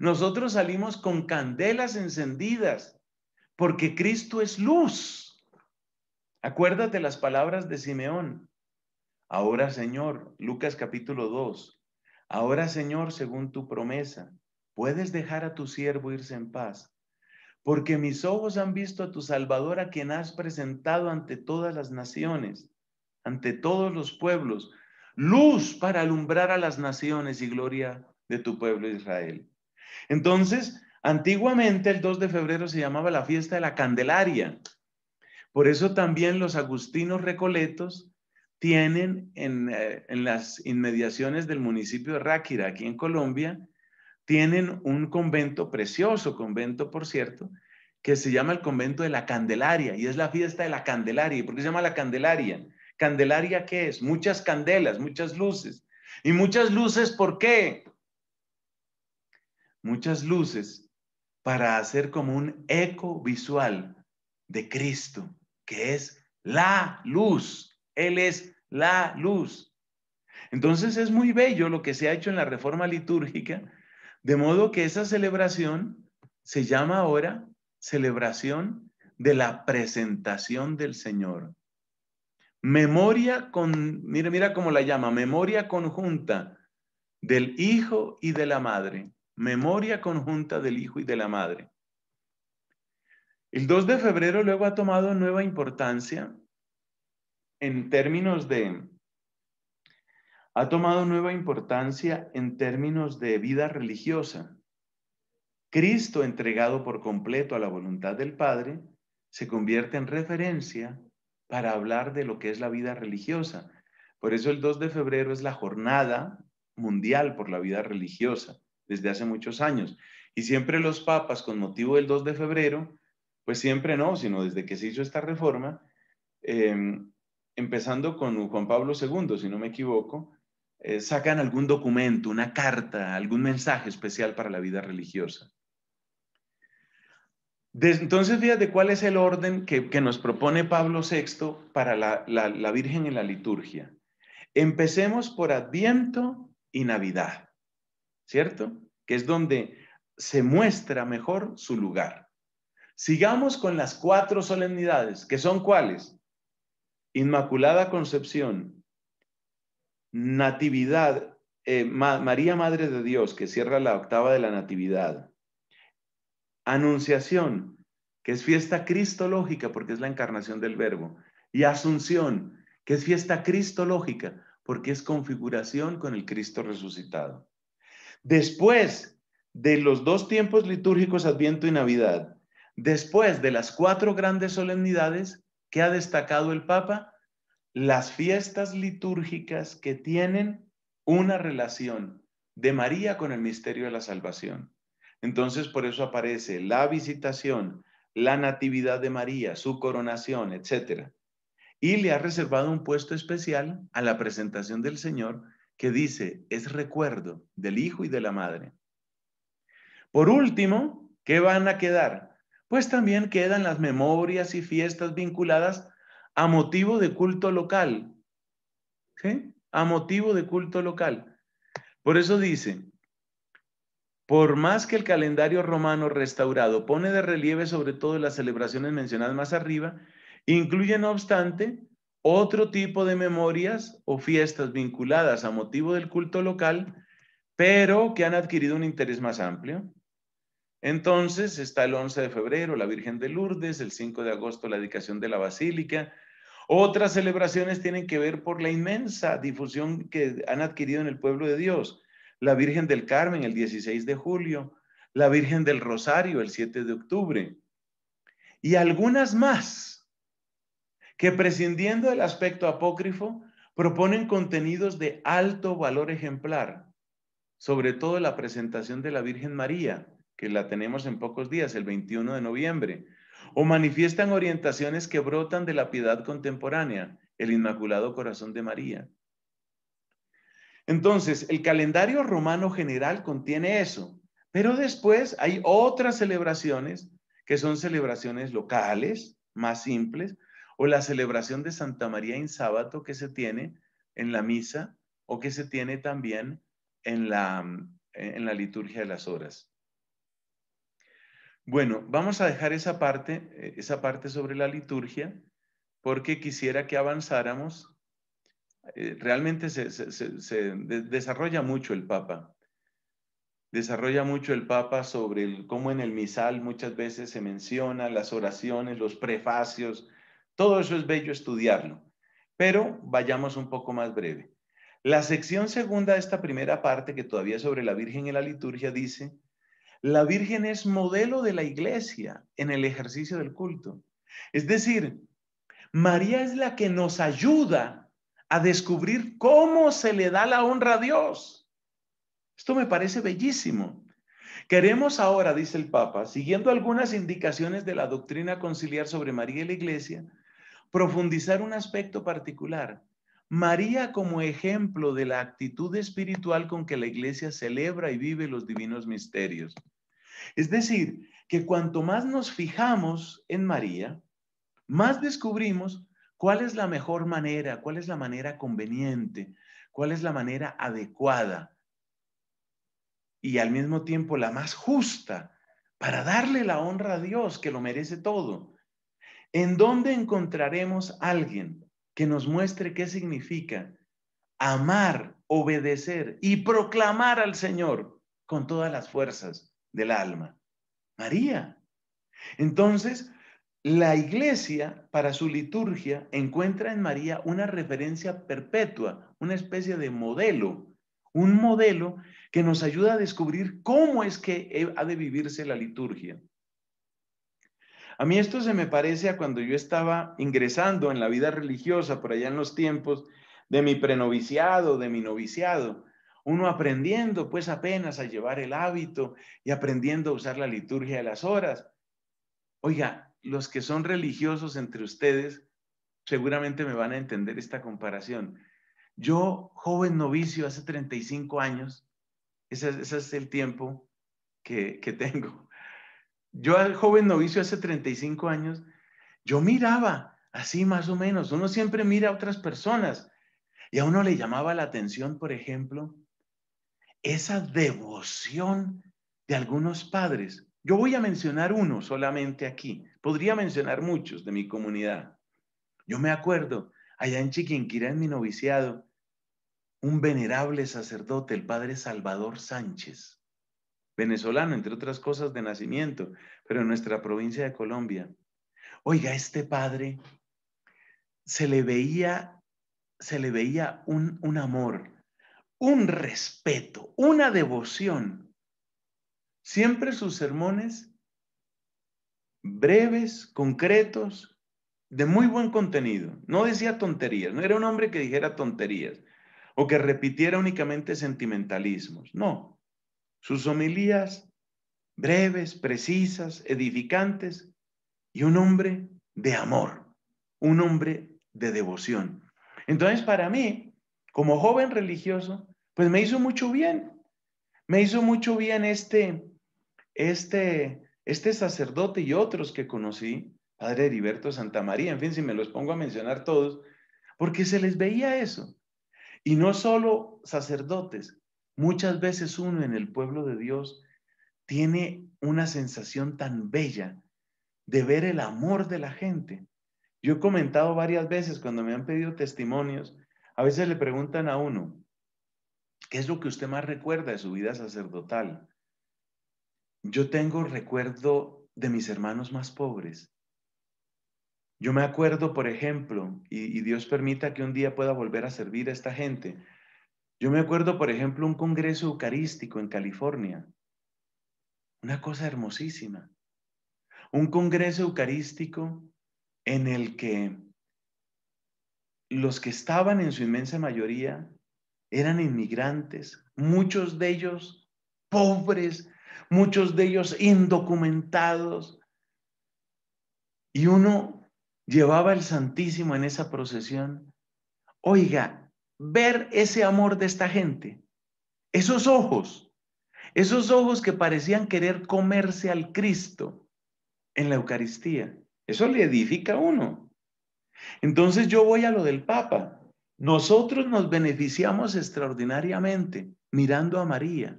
Nosotros salimos con candelas encendidas, porque Cristo es luz. Acuérdate las palabras de Simeón. Ahora, Señor, Lucas capítulo dos, ahora, Señor, según tu promesa, puedes dejar a tu siervo irse en paz, porque mis ojos han visto a tu Salvador, a quien has presentado ante todas las naciones, ante todos los pueblos, luz para alumbrar a las naciones y gloria de tu pueblo Israel. Entonces, antiguamente el dos de febrero se llamaba la fiesta de la Candelaria. Por eso también los agustinos recoletos tienen en, en las inmediaciones del municipio de Ráquira, aquí en Colombia, tienen un convento precioso, convento por cierto, que se llama el convento de la Candelaria, y es la fiesta de la Candelaria. ¿Y por qué se llama la Candelaria? ¿Candelaria qué es? Muchas candelas, muchas luces. ¿Y muchas luces por qué? Muchas luces para hacer como un eco visual de Cristo, que es la luz. Él es la luz. Entonces es muy bello lo que se ha hecho en la reforma litúrgica, de modo que esa celebración se llama ahora celebración de la presentación del Señor. Memoria con, mira, mira cómo la llama, memoria conjunta del Hijo y de la Madre. Memoria conjunta del Hijo y de la Madre. El dos de febrero luego ha tomado nueva importancia en términos de, ha tomado nueva importancia en términos de vida religiosa. Cristo, entregado por completo a la voluntad del Padre, se convierte en referencia para hablar de lo que es la vida religiosa. Por eso el dos de febrero es la Jornada Mundial por la Vida Religiosa, desde hace muchos años. Y siempre los papas, con motivo del dos de febrero, pues siempre no, sino desde que se hizo esta reforma, eh, empezando con Juan Pablo segundo, si no me equivoco, eh, sacan algún documento, una carta, algún mensaje especial para la vida religiosa. Desde, entonces, fíjate cuál es el orden que, que nos propone Pablo sexto para la, la, la Virgen en la liturgia. Empecemos por Adviento y Navidad, ¿cierto? Que es donde se muestra mejor su lugar. Sigamos con las cuatro solemnidades, que son ¿cuáles? Inmaculada Concepción, Natividad, eh, Ma- María Madre de Dios, que cierra la octava de la Natividad, Anunciación, que es fiesta cristológica porque es la encarnación del Verbo, y Asunción, que es fiesta cristológica porque es configuración con el Cristo resucitado. Después de los dos tiempos litúrgicos, Adviento y Navidad, después de las cuatro grandes solemnidades, ¿qué ha destacado el Papa? Las fiestas litúrgicas que tienen una relación de María con el misterio de la salvación. Entonces, por eso aparece la visitación, la natividad de María, su coronación, etcétera. Y le ha reservado un puesto especial a la presentación del Señor, que dice, es recuerdo del Hijo y de la Madre. Por último, ¿qué van a quedar? Pues también quedan las memorias y fiestas vinculadas a motivo de culto local. ¿Sí? A motivo de culto local. Por eso dice, por más que el calendario romano restaurado pone de relieve sobre todo las celebraciones mencionadas más arriba, incluye no obstante otro tipo de memorias o fiestas vinculadas a motivo del culto local, pero que han adquirido un interés más amplio. Entonces está el once de febrero, la Virgen de Lourdes, el cinco de agosto, la dedicación de la Basílica. Otras celebraciones tienen que ver por la inmensa difusión que han adquirido en el pueblo de Dios. La Virgen del Carmen, el dieciséis de julio, la Virgen del Rosario, el siete de octubre. Y algunas más, que prescindiendo del aspecto apócrifo, proponen contenidos de alto valor ejemplar, sobre todo la presentación de la Virgen María, que la tenemos en pocos días, el veintiuno de noviembre, o manifiestan orientaciones que brotan de la piedad contemporánea, el Inmaculado Corazón de María. Entonces, el calendario romano general contiene eso, pero después hay otras celebraciones que son celebraciones locales, más simples, o la celebración de Santa María en sábado que se tiene en la misa o que se tiene también en la, en la liturgia de las horas. Bueno, vamos a dejar esa parte, esa parte sobre la liturgia, porque quisiera que avanzáramos eh, realmente se, se, se, se de, desarrolla mucho el Papa. Desarrolla mucho el Papa sobre el, cómo en el misal muchas veces se menciona las oraciones, los prefacios, todo eso es bello estudiarlo. Pero vayamos un poco más breve. La sección segunda de esta primera parte, que todavía es sobre la Virgen en la liturgia, dice: la Virgen es modelo de la Iglesia en el ejercicio del culto. Es decir, María es la que nos ayuda a descubrir cómo se le da la honra a Dios. Esto me parece bellísimo. Queremos ahora, dice el Papa, siguiendo algunas indicaciones de la doctrina conciliar sobre María y la Iglesia, profundizar un aspecto particular. María como ejemplo de la actitud espiritual con que la Iglesia celebra y vive los divinos misterios. Es decir, que cuanto más nos fijamos en María, más descubrimos cuál es la mejor manera, cuál es la manera conveniente, cuál es la manera adecuada y al mismo tiempo la más justa para darle la honra a Dios, que lo merece todo. ¿En dónde encontraremos a alguien que nos muestre qué significa amar, obedecer y proclamar al Señor con todas las fuerzas del alma? María. Entonces, la Iglesia, para su liturgia, encuentra en María una referencia perpetua, una especie de modelo, un modelo que nos ayuda a descubrir cómo es que ha de vivirse la liturgia. A mí esto se me parece a cuando yo estaba ingresando en la vida religiosa, por allá en los tiempos de mi prenoviciado, de mi noviciado, uno aprendiendo pues apenas a llevar el hábito y aprendiendo a usar la liturgia de las horas. Oiga, los que son religiosos entre ustedes seguramente me van a entender esta comparación. Yo, joven novicio, hace treinta y cinco años, ese, ese es el tiempo que, que tengo. Yo al joven novicio hace treinta y cinco años, yo miraba así más o menos. Uno siempre mira a otras personas y a uno le llamaba la atención, por ejemplo, esa devoción de algunos padres. Yo voy a mencionar uno solamente aquí. Podría mencionar muchos de mi comunidad. Yo me acuerdo, allá en Chiquinquirá, en mi noviciado, un venerable sacerdote, el padre Salvador Sánchez, venezolano, entre otras cosas de nacimiento, pero en nuestra provincia de Colombia. Oiga, este padre se le veía, se le veía un, un amor, un respeto, una devoción. Siempre sus sermones breves, concretos, de muy buen contenido. No decía tonterías, no era un hombre que dijera tonterías o que repitiera únicamente sentimentalismos, no. Sus homilías breves, precisas, edificantes, y un hombre de amor, un hombre de devoción. Entonces, para mí, como joven religioso, pues me hizo mucho bien. Me hizo mucho bien este, este, este sacerdote y otros que conocí, padre Heriberto Santa María, en fin, si me los pongo a mencionar todos, porque se les veía eso. Y no solo sacerdotes. Muchas veces uno en el pueblo de Dios tiene una sensación tan bella de ver el amor de la gente. Yo he comentado varias veces cuando me han pedido testimonios, a veces le preguntan a uno, ¿qué es lo que usted más recuerda de su vida sacerdotal? Yo tengo recuerdo de mis hermanos más pobres. Yo me acuerdo, por ejemplo, y, y Dios permita que un día pueda volver a servir a esta gente. Yo me acuerdo, por ejemplo, un congreso eucarístico en California. Una cosa hermosísima. Un congreso eucarístico en el que los que estaban en su inmensa mayoría eran inmigrantes, muchos de ellos pobres, muchos de ellos indocumentados. Y uno llevaba el Santísimo en esa procesión. Oiga, ver ese amor de esta gente, esos ojos, esos ojos que parecían querer comerse al Cristo en la Eucaristía, eso le edifica a uno. Entonces yo voy a lo del Papa. Nosotros nos beneficiamos extraordinariamente mirando a María,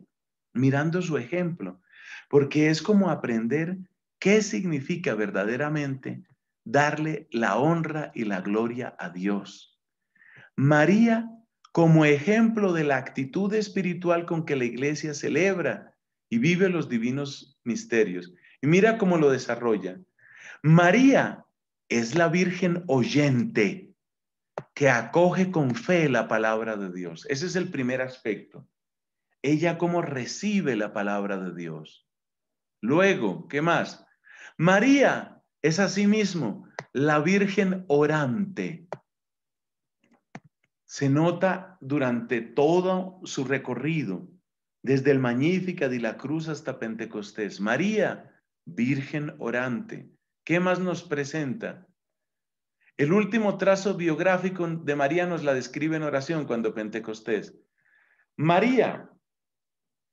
mirando su ejemplo, porque es como aprender qué significa verdaderamente darle la honra y la gloria a Dios. María como ejemplo de la actitud espiritual con que la iglesia celebra y vive los divinos misterios. Y mira cómo lo desarrolla. María es la Virgen oyente que acoge con fe la palabra de Dios. Ese es el primer aspecto. Ella cómo recibe la palabra de Dios. Luego, ¿qué más? María es asimismo la Virgen orante. Se nota durante todo su recorrido, desde el Magnificat y la cruz hasta Pentecostés. María, Virgen orante. ¿Qué más nos presenta? El último trazo biográfico de María nos la describe en oración cuando Pentecostés. María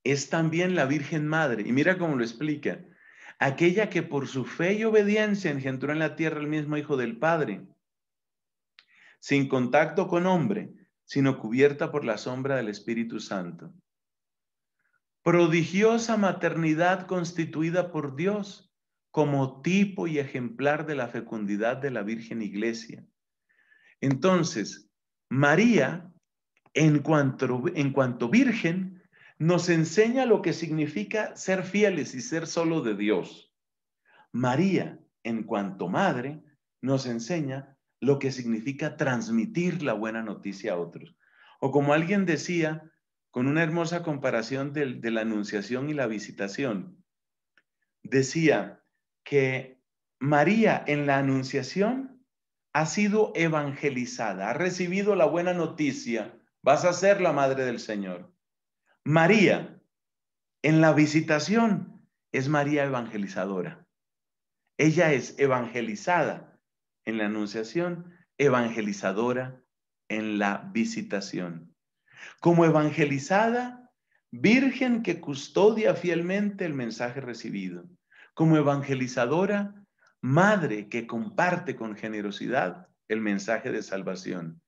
es también la Virgen Madre. Y mira cómo lo explica. Aquella que por su fe y obediencia engendró en la tierra el mismo Hijo del Padre, sin contacto con hombre, sino cubierta por la sombra del Espíritu Santo. Prodigiosa maternidad constituida por Dios como tipo y ejemplar de la fecundidad de la Virgen Iglesia. Entonces, María, en cuanto, en cuanto Virgen, nos enseña lo que significa ser fieles y ser solo de Dios. María, en cuanto madre, nos enseña lo que significa transmitir la buena noticia a otros. O como alguien decía, con una hermosa comparación de, de la anunciación y la visitación, decía que María en la anunciación ha sido evangelizada, ha recibido la buena noticia, vas a ser la madre del Señor. María, en la visitación, es María evangelizadora. Ella es evangelizada en la anunciación, evangelizadora en la visitación. Como evangelizada, virgen que custodia fielmente el mensaje recibido. Como evangelizadora, madre que comparte con generosidad el mensaje de salvación.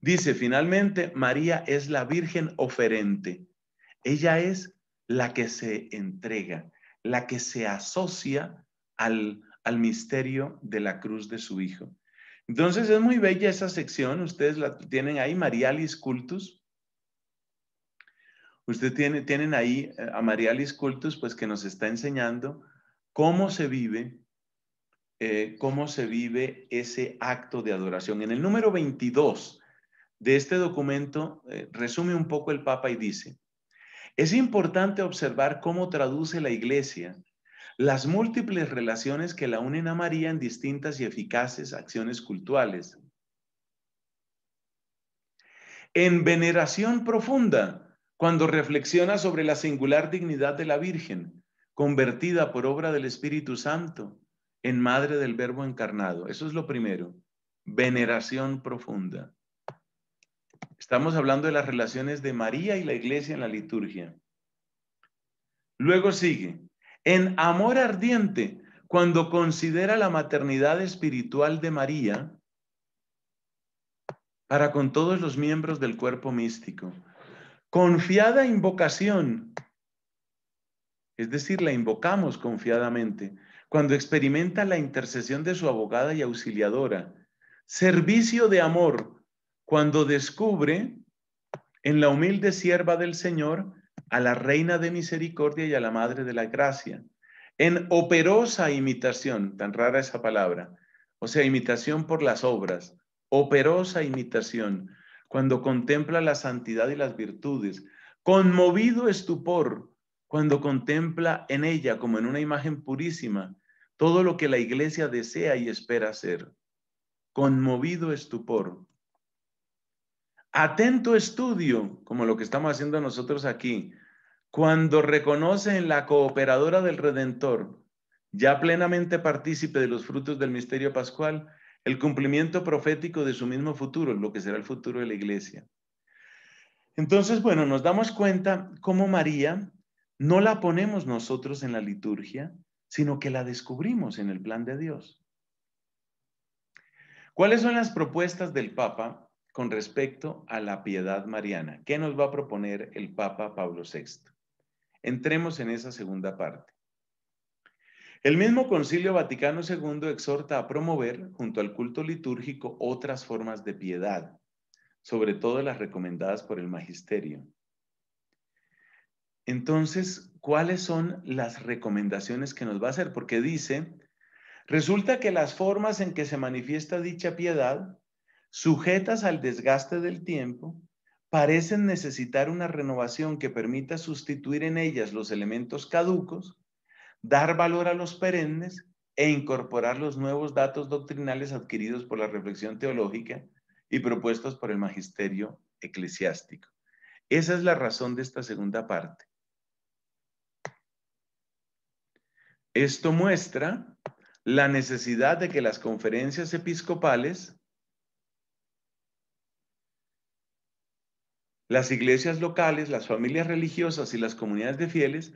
Dice, finalmente, María es la Virgen oferente. Ella es la que se entrega, la que se asocia al, al misterio de la cruz de su Hijo. Entonces, es muy bella esa sección. Ustedes la tienen ahí, Marialis Cultus. Ustedes tiene, tienen ahí a Marialis Cultus, pues que nos está enseñando cómo se vive, eh, cómo se vive ese acto de adoración. En el número veintidós... de este documento, eh, resume un poco el Papa y dice, es importante observar cómo traduce la Iglesia las múltiples relaciones que la unen a María en distintas y eficaces acciones cultuales. En veneración profunda, cuando reflexiona sobre la singular dignidad de la Virgen, convertida por obra del Espíritu Santo en Madre del Verbo Encarnado. Eso es lo primero, veneración profunda. Estamos hablando de las relaciones de María y la Iglesia en la liturgia. Luego sigue, en amor ardiente, cuando considera la maternidad espiritual de María para con todos los miembros del cuerpo místico. Confiada invocación, es decir, la invocamos confiadamente, cuando experimenta la intercesión de su abogada y auxiliadora. Servicio de amor, cuando descubre en la humilde sierva del Señor a la Reina de Misericordia y a la Madre de la Gracia, en operosa imitación, tan rara esa palabra, o sea, imitación por las obras, operosa imitación, cuando contempla la santidad y las virtudes, conmovido estupor, cuando contempla en ella, como en una imagen purísima, todo lo que la Iglesia desea y espera hacer, conmovido estupor. Atento estudio, como lo que estamos haciendo nosotros aquí, cuando reconoce en la cooperadora del Redentor, ya plenamente partícipe de los frutos del misterio pascual, el cumplimiento profético de su mismo futuro, lo que será el futuro de la Iglesia. Entonces, bueno, nos damos cuenta cómo María no la ponemos nosotros en la liturgia, sino que la descubrimos en el plan de Dios. ¿Cuáles son las propuestas del Papa con respecto a la piedad mariana? ¿Qué nos va a proponer el Papa Pablo sexto? Entremos en esa segunda parte. El mismo Concilio Vaticano segundo exhorta a promover, junto al culto litúrgico, otras formas de piedad, sobre todo las recomendadas por el magisterio. Entonces, ¿cuáles son las recomendaciones que nos va a hacer? Porque dice, resulta que las formas en que se manifiesta dicha piedad, sujetas al desgaste del tiempo, parecen necesitar una renovación que permita sustituir en ellas los elementos caducos, dar valor a los perennes e incorporar los nuevos datos doctrinales adquiridos por la reflexión teológica y propuestos por el magisterio eclesiástico. Esa es la razón de esta segunda parte. Esto muestra la necesidad de que las conferencias episcopales, las iglesias locales, las familias religiosas y las comunidades de fieles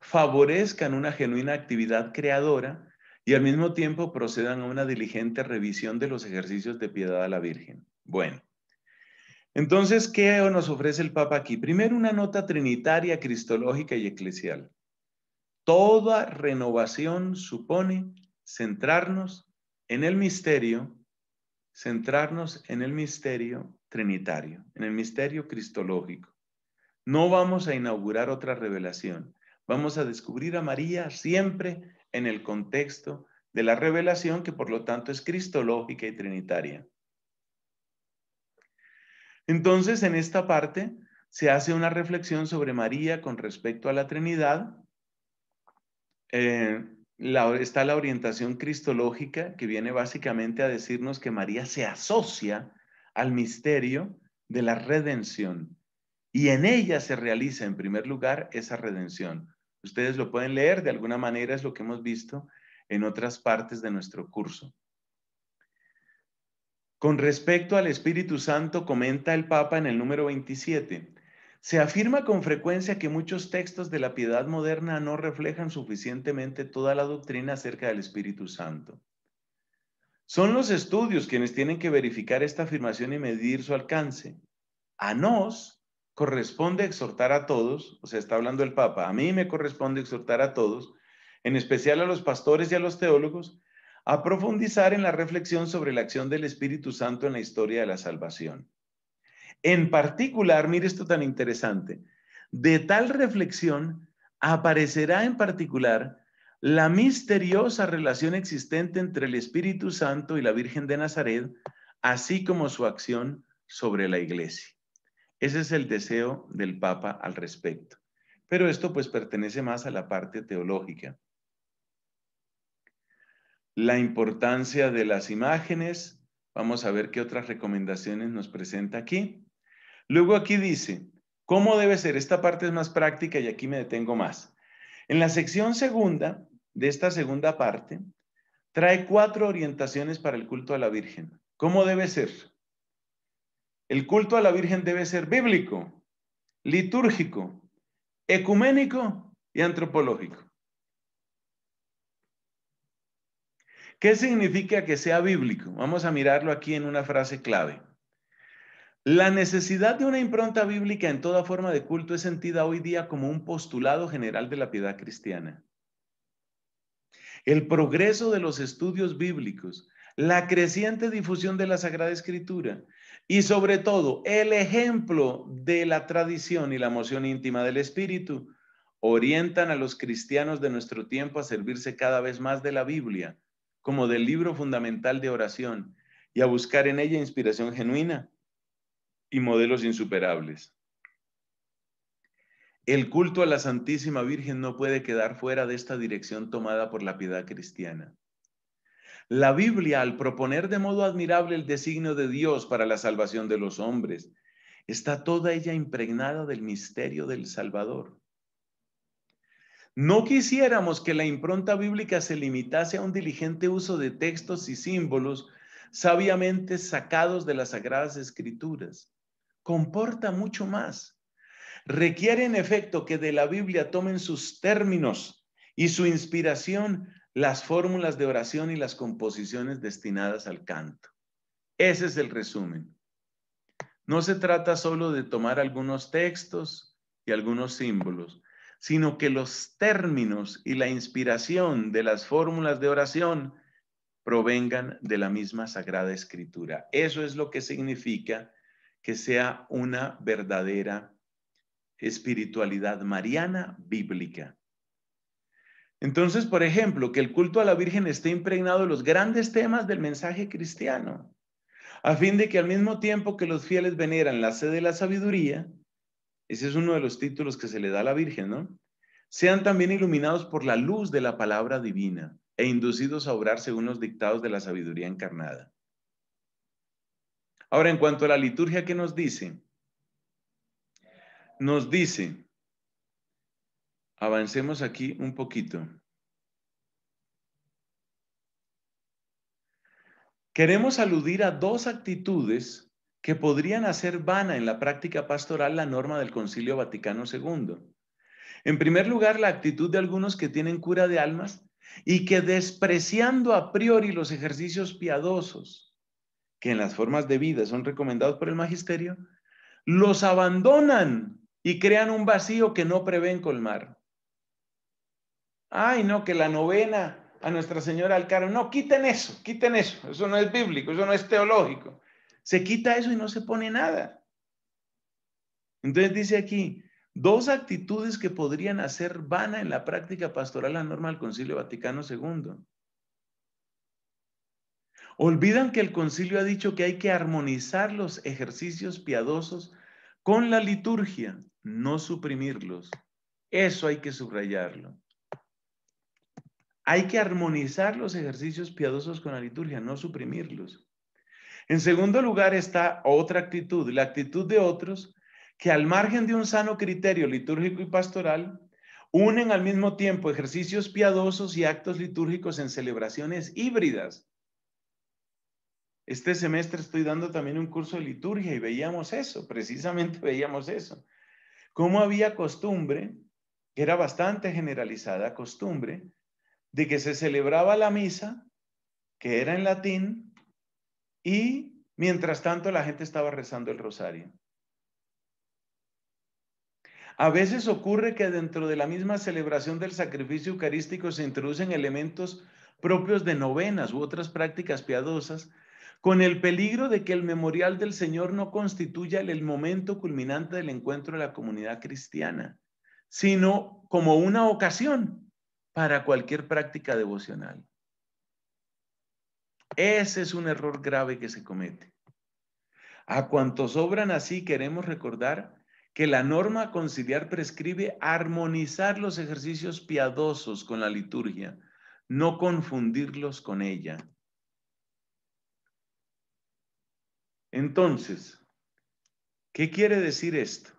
favorezcan una genuina actividad creadora y al mismo tiempo procedan a una diligente revisión de los ejercicios de piedad a la Virgen. Bueno, entonces, ¿qué nos ofrece el Papa aquí? Primero, una nota trinitaria, cristológica y eclesial. Toda renovación supone centrarnos en el misterio, centrarnos en el misterio trinitario, en el misterio cristológico. No vamos a inaugurar otra revelación. Vamos a descubrir a María siempre en el contexto de la revelación, que por lo tanto es cristológica y trinitaria. Entonces, en esta parte se hace una reflexión sobre María con respecto a la Trinidad. Eh, la, está la orientación cristológica, que viene básicamente a decirnos que María se asocia al misterio de la redención, y en ella se realiza en primer lugar esa redención. Ustedes lo pueden leer, de alguna manera es lo que hemos visto en otras partes de nuestro curso. Con respecto al Espíritu Santo, comenta el Papa en el número veintisiete, se afirma con frecuencia que muchos textos de la piedad moderna no reflejan suficientemente toda la doctrina acerca del Espíritu Santo. Son los estudios quienes tienen que verificar esta afirmación y medir su alcance. A nos corresponde exhortar a todos, o sea, está hablando el Papa, a mí me corresponde exhortar a todos, en especial a los pastores y a los teólogos, a profundizar en la reflexión sobre la acción del Espíritu Santo en la historia de la salvación. En particular, mire esto tan interesante, de tal reflexión aparecerá en particular la misteriosa relación existente entre el Espíritu Santo y la Virgen de Nazaret, así como su acción sobre la Iglesia. Ese es el deseo del Papa al respecto. Pero esto pues pertenece más a la parte teológica. La importancia de las imágenes. Vamos a ver qué otras recomendaciones nos presenta aquí. Luego aquí dice, ¿cómo debe ser? Esta parte es más práctica y aquí me detengo más. En la sección segunda de esta segunda parte, trae cuatro orientaciones para el culto a la Virgen. ¿Cómo debe ser? El culto a la Virgen debe ser bíblico, litúrgico, ecuménico y antropológico. ¿Qué significa que sea bíblico? Vamos a mirarlo aquí en una frase clave. La necesidad de una impronta bíblica en toda forma de culto es sentida hoy día como un postulado general de la piedad cristiana. El progreso de los estudios bíblicos, la creciente difusión de la Sagrada Escritura y sobre todo el ejemplo de la tradición y la emoción íntima del Espíritu orientan a los cristianos de nuestro tiempo a servirse cada vez más de la Biblia como del libro fundamental de oración y a buscar en ella inspiración genuina y modelos insuperables. El culto a la Santísima Virgen no puede quedar fuera de esta dirección tomada por la piedad cristiana. La Biblia, al proponer de modo admirable el designio de Dios para la salvación de los hombres, está toda ella impregnada del misterio del Salvador. No quisiéramos que la impronta bíblica se limitase a un diligente uso de textos y símbolos sabiamente sacados de las Sagradas Escrituras. Comporta mucho más. Requiere en efecto que de la Biblia tomen sus términos y su inspiración las fórmulas de oración y las composiciones destinadas al canto. Ese es el resumen. No se trata solo de tomar algunos textos y algunos símbolos, sino que los términos y la inspiración de las fórmulas de oración provengan de la misma Sagrada Escritura. Eso es lo que significa que sea una verdadera espiritualidad mariana bíblica. Entonces, por ejemplo, que el culto a la Virgen esté impregnado de los grandes temas del mensaje cristiano, a fin de que al mismo tiempo que los fieles veneran la sede de la sabiduría, ese es uno de los títulos que se le da a la Virgen, ¿no?, sean también iluminados por la luz de la palabra divina e inducidos a obrar según los dictados de la sabiduría encarnada. Ahora, en cuanto a la liturgia, ¿qué nos dice? Nos dice... Avancemos aquí un poquito. Queremos aludir a dos actitudes que podrían hacer vana en la práctica pastoral la norma del Concilio Vaticano segundo. En primer lugar, la actitud de algunos que tienen cura de almas y que, despreciando a priori los ejercicios piadosos, que en las formas de vida son recomendados por el magisterio, los abandonan y crean un vacío que no prevén colmar. Ay, no, que la novena a Nuestra Señora del Carmen, no, quiten eso, quiten eso, eso no es bíblico, eso no es teológico. Se quita eso y no se pone nada. Entonces dice aquí, dos actitudes que podrían hacer vana en la práctica pastoral la norma del Concilio Vaticano segundo. Olvidan que el concilio ha dicho que hay que armonizar los ejercicios piadosos con la liturgia, no suprimirlos. Eso hay que subrayarlo. Hay que armonizar los ejercicios piadosos con la liturgia, no suprimirlos. En segundo lugar está otra actitud, la actitud de otros que, al margen de un sano criterio litúrgico y pastoral, unen al mismo tiempo ejercicios piadosos y actos litúrgicos en celebraciones híbridas. Este semestre estoy dando también un curso de liturgia y veíamos eso, precisamente veíamos eso. Cómo había costumbre, que era bastante generalizada costumbre, de que se celebraba la misa, que era en latín, y mientras tanto la gente estaba rezando el rosario. A veces ocurre que dentro de la misma celebración del sacrificio eucarístico se introducen elementos propios de novenas u otras prácticas piadosas, con el peligro de que el memorial del Señor no constituya el momento culminante del encuentro de la comunidad cristiana, sino como una ocasión para cualquier práctica devocional. Ese es un error grave que se comete. A cuantos obran así, queremos recordar que la norma conciliar prescribe armonizar los ejercicios piadosos con la liturgia, no confundirlos con ella. Entonces, ¿qué quiere decir esto?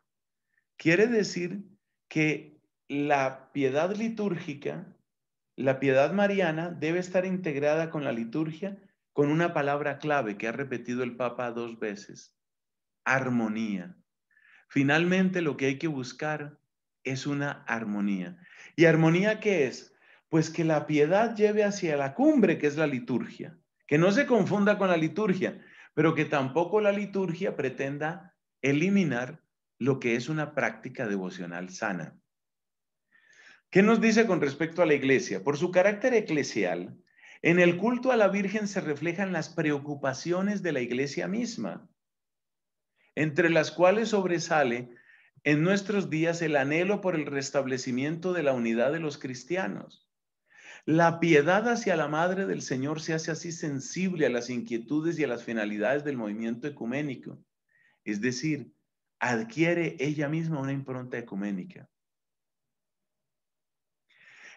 Quiere decir que la piedad litúrgica, la piedad mariana, debe estar integrada con la liturgia con una palabra clave que ha repetido el Papa dos veces: armonía. Finalmente, lo que hay que buscar es una armonía. ¿Y armonía qué es? Pues que la piedad lleve hacia la cumbre, que es la liturgia, que no se confunda con la liturgia, pero que tampoco la liturgia pretenda eliminar lo que es una práctica devocional sana. ¿Qué nos dice con respecto a la iglesia? Por su carácter eclesial, en el culto a la Virgen se reflejan las preocupaciones de la iglesia misma, entre las cuales sobresale en nuestros días el anhelo por el restablecimiento de la unidad de los cristianos. La piedad hacia la Madre del Señor se hace así sensible a las inquietudes y a las finalidades del movimiento ecuménico, es decir, adquiere ella misma una impronta ecuménica.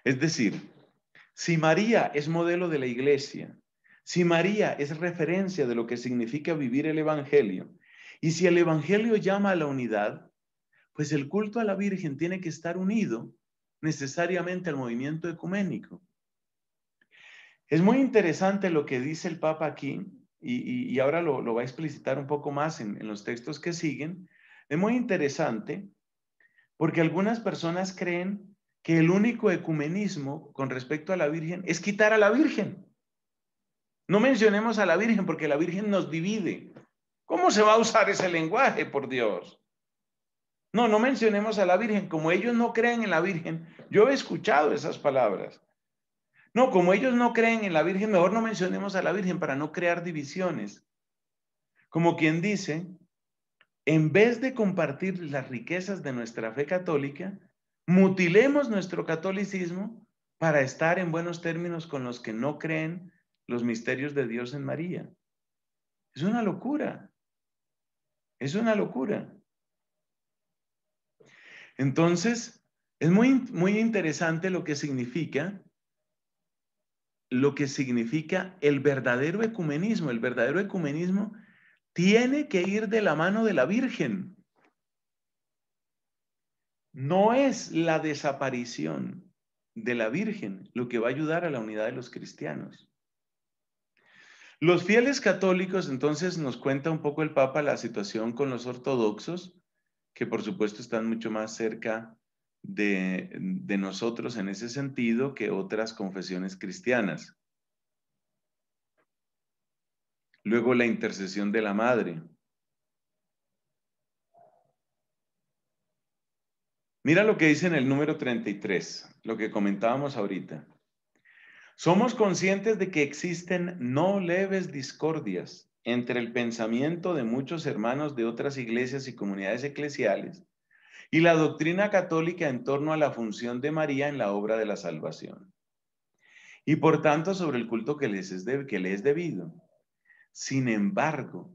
Es decir, si María es modelo de la iglesia, si María es referencia de lo que significa vivir el evangelio, y si el evangelio llama a la unidad, pues el culto a la Virgen tiene que estar unido necesariamente al movimiento ecuménico. Es muy interesante lo que dice el Papa aquí, y, y, y ahora lo, lo va a explicitar un poco más en, en los textos que siguen. Es muy interesante porque algunas personas creen que el único ecumenismo con respecto a la Virgen es quitar a la Virgen. No mencionemos a la Virgen porque la Virgen nos divide. ¿Cómo se va a usar ese lenguaje, por Dios? No, no mencionemos a la Virgen. Como ellos no creen en la Virgen, yo he escuchado esas palabras. No, como ellos no creen en la Virgen, mejor no mencionemos a la Virgen para no crear divisiones. Como quien dice, en vez de compartir las riquezas de nuestra fe católica, mutilemos nuestro catolicismo para estar en buenos términos con los que no creen los misterios de Dios en María. Es una locura. Es una locura. Entonces, es muy, muy interesante lo que significa, lo que significa el verdadero ecumenismo. El verdadero ecumenismo tiene que ir de la mano de la Virgen. No es la desaparición de la Virgen lo que va a ayudar a la unidad de los cristianos. Los fieles católicos, entonces, nos cuenta un poco el Papa la situación con los ortodoxos, que por supuesto están mucho más cerca de, de nosotros en ese sentido que otras confesiones cristianas. Luego la intercesión de la Madre. Mira lo que dice en el número treinta y tres, lo que comentábamos ahorita. Somos conscientes de que existen no leves discordias entre el pensamiento de muchos hermanos de otras iglesias y comunidades eclesiales y la doctrina católica en torno a la función de María en la obra de la salvación y por tanto sobre el culto que les es, de, que les es debido. Sin embargo,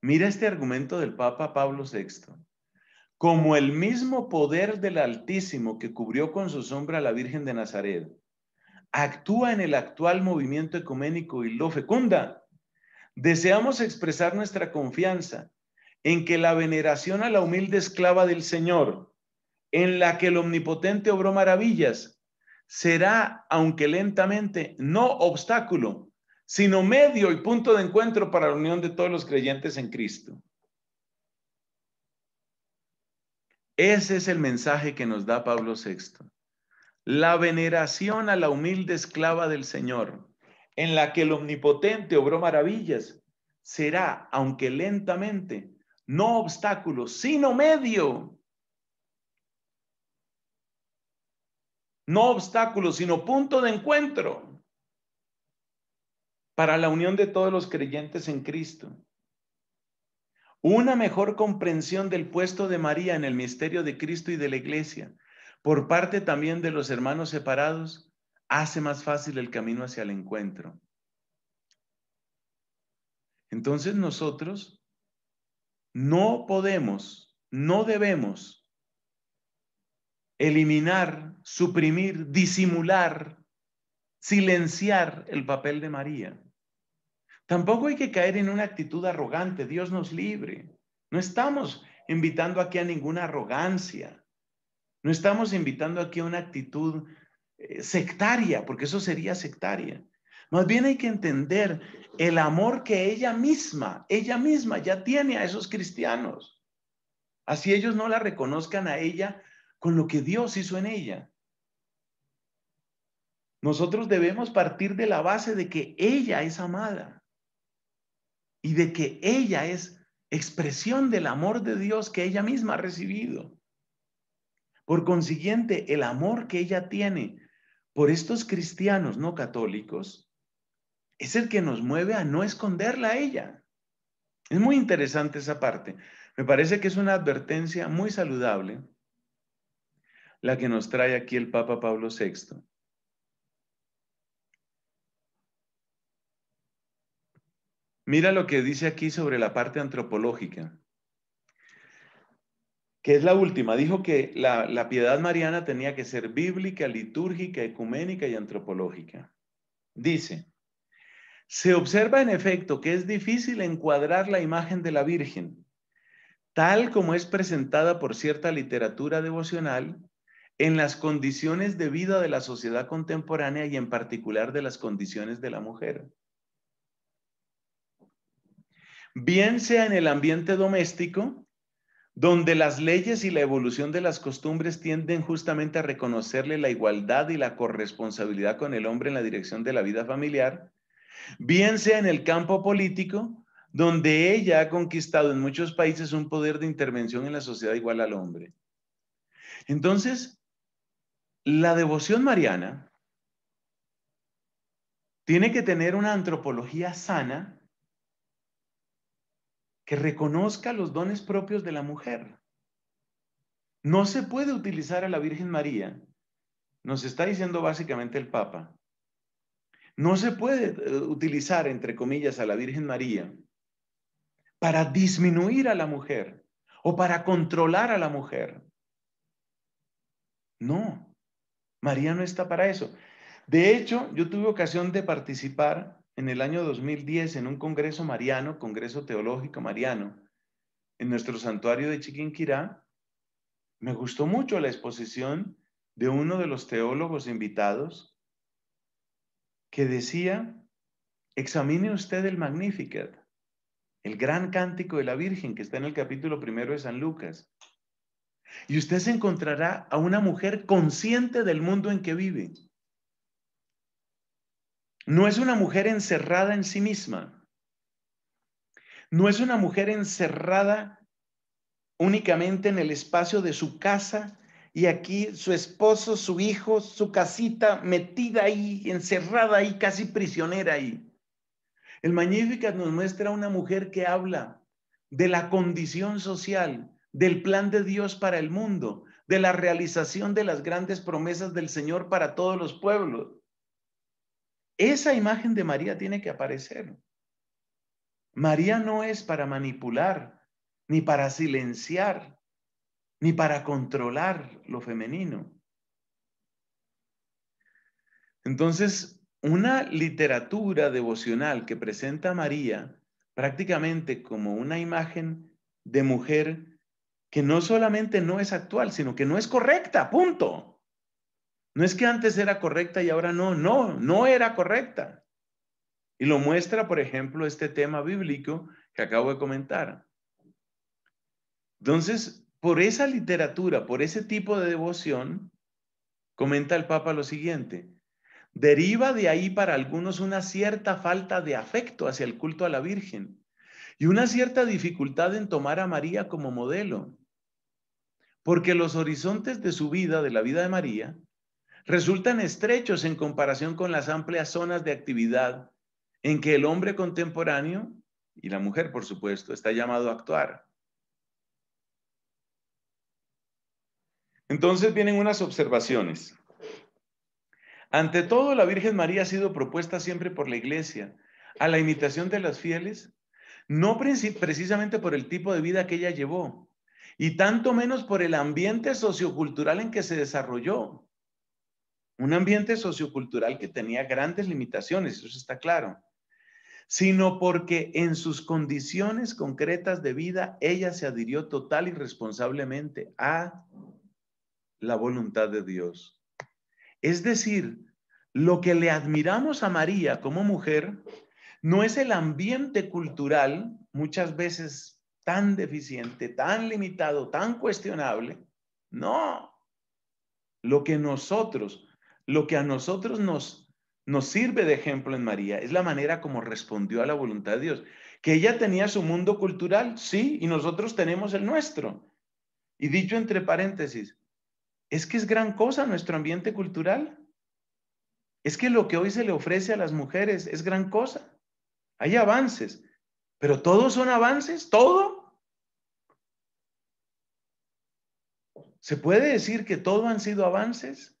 mira este argumento del Papa Pablo sexto. Como el mismo poder del Altísimo que cubrió con su sombra a la Virgen de Nazaret, actúa en el actual movimiento ecuménico y lo fecunda, deseamos expresar nuestra confianza en que la veneración a la humilde esclava del Señor, en la que el Omnipotente obró maravillas, será, aunque lentamente, no obstáculo, sino medio y punto de encuentro para la unión de todos los creyentes en Cristo. Ese es el mensaje que nos da Pablo sexto. La veneración a la humilde esclava del Señor, en la que el Omnipotente obró maravillas, será, aunque lentamente, no obstáculo, sino medio. No obstáculo, sino punto de encuentro para la unión de todos los creyentes en Cristo. Una mejor comprensión del puesto de María en el misterio de Cristo y de la Iglesia, por parte también de los hermanos separados, hace más fácil el camino hacia el encuentro. Entonces nosotros no podemos, no debemos eliminar, suprimir, disimular, silenciar el papel de María. Tampoco hay que caer en una actitud arrogante, Dios nos libre. No estamos invitando aquí a ninguna arrogancia. No estamos invitando aquí a una actitud sectaria, porque eso sería sectaria. Más bien hay que entender el amor que ella misma, ella misma ya tiene a esos cristianos. Así ellos no la reconozcan a ella con lo que Dios hizo en ella. Nosotros debemos partir de la base de que ella es amada. Y de que ella es expresión del amor de Dios que ella misma ha recibido. Por consiguiente, el amor que ella tiene por estos cristianos no católicos es el que nos mueve a no esconderla a ella. Es muy interesante esa parte. Me parece que es una advertencia muy saludable la que nos trae aquí el Papa Pablo sexto. Mira lo que dice aquí sobre la parte antropológica, que es la última. Dijo que la, la piedad mariana tenía que ser bíblica, litúrgica, ecuménica y antropológica. Dice, se observa en efecto que es difícil encuadrar la imagen de la Virgen, tal como es presentada por cierta literatura devocional, en las condiciones de vida de la sociedad contemporánea y en particular de las condiciones de la mujer. Bien sea en el ambiente doméstico, donde las leyes y la evolución de las costumbres tienden justamente a reconocerle la igualdad y la corresponsabilidad con el hombre en la dirección de la vida familiar, bien sea en el campo político, donde ella ha conquistado en muchos países un poder de intervención en la sociedad igual al hombre. Entonces, la devoción mariana tiene que tener una antropología sana, que reconozca los dones propios de la mujer. No se puede utilizar a la Virgen María, nos está diciendo básicamente el Papa. No se puede utilizar, entre comillas, a la Virgen María para disminuir a la mujer o para controlar a la mujer. No, María no está para eso. De hecho, yo tuve ocasión de participar en el año dos mil diez en un congreso mariano, congreso teológico mariano, en nuestro santuario de Chiquinquirá. Me gustó mucho la exposición de uno de los teólogos invitados que decía, examine usted el Magnificat, el gran cántico de la Virgen que está en el capítulo primero de San Lucas, y usted se encontrará a una mujer consciente del mundo en que vive. No es una mujer encerrada en sí misma. No es una mujer encerrada únicamente en el espacio de su casa y aquí su esposo, su hijo, su casita metida ahí, encerrada ahí, casi prisionera ahí. El Magnificat nos muestra una mujer que habla de la condición social, del plan de Dios para el mundo, de la realización de las grandes promesas del Señor para todos los pueblos. Esa imagen de María tiene que aparecer. María no es para manipular, ni para silenciar, ni para controlar lo femenino. Entonces, una literatura devocional que presenta a María prácticamente como una imagen de mujer que no solamente no es actual, sino que no es correcta, punto. No es que antes era correcta y ahora no, no, no era correcta. Y lo muestra, por ejemplo, este tema bíblico que acabo de comentar. Entonces, por esa literatura, por ese tipo de devoción, comenta el Papa lo siguiente: deriva de ahí para algunos una cierta falta de afecto hacia el culto a la Virgen y una cierta dificultad en tomar a María como modelo, porque los horizontes de su vida, de la vida de María, resultan estrechos en comparación con las amplias zonas de actividad en que el hombre contemporáneo, y la mujer por supuesto, está llamado a actuar. Entonces vienen unas observaciones. Ante todo, la Virgen María ha sido propuesta siempre por la Iglesia, a la imitación de las fieles, no precisamente por el tipo de vida que ella llevó, y tanto menos por el ambiente sociocultural en que se desarrolló. Un ambiente sociocultural que tenía grandes limitaciones, eso está claro, sino porque en sus condiciones concretas de vida ella se adhirió total y responsablemente a la voluntad de Dios. Es decir, lo que le admiramos a María como mujer no es el ambiente cultural, muchas veces tan deficiente, tan limitado, tan cuestionable, no. Lo que nosotros... Lo que a nosotros nos, nos sirve de ejemplo en María es la manera como respondió a la voluntad de Dios. Que ella tenía su mundo cultural, sí, y nosotros tenemos el nuestro. Y dicho entre paréntesis, ¿es que es gran cosa nuestro ambiente cultural? ¿Es que lo que hoy se le ofrece a las mujeres es gran cosa? Hay avances, pero ¿todos son avances? ¿Todo? ¿Se puede decir que todo han sido avances?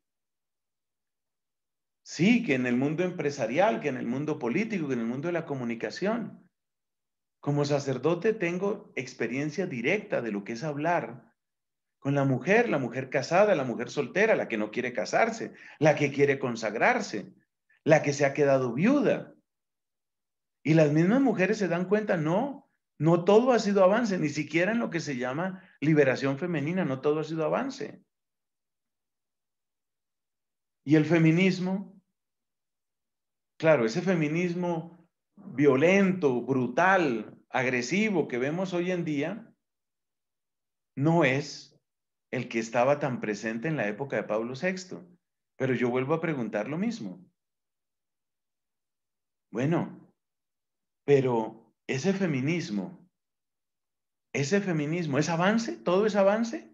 Sí, que en el mundo empresarial, que en el mundo político, que en el mundo de la comunicación. Como sacerdote tengo experiencia directa de lo que es hablar con la mujer, la mujer casada, la mujer soltera, la que no quiere casarse, la que quiere consagrarse, la que se ha quedado viuda. Y las mismas mujeres se dan cuenta, no, no todo ha sido avance, ni siquiera en lo que se llama liberación femenina, no todo ha sido avance. Y el feminismo... Claro, ese feminismo violento, brutal, agresivo que vemos hoy en día, no es el que estaba tan presente en la época de Pablo sexto. Pero yo vuelvo a preguntar lo mismo. Bueno, pero ese feminismo, ese feminismo, ¿es avance? ¿Todo es avance?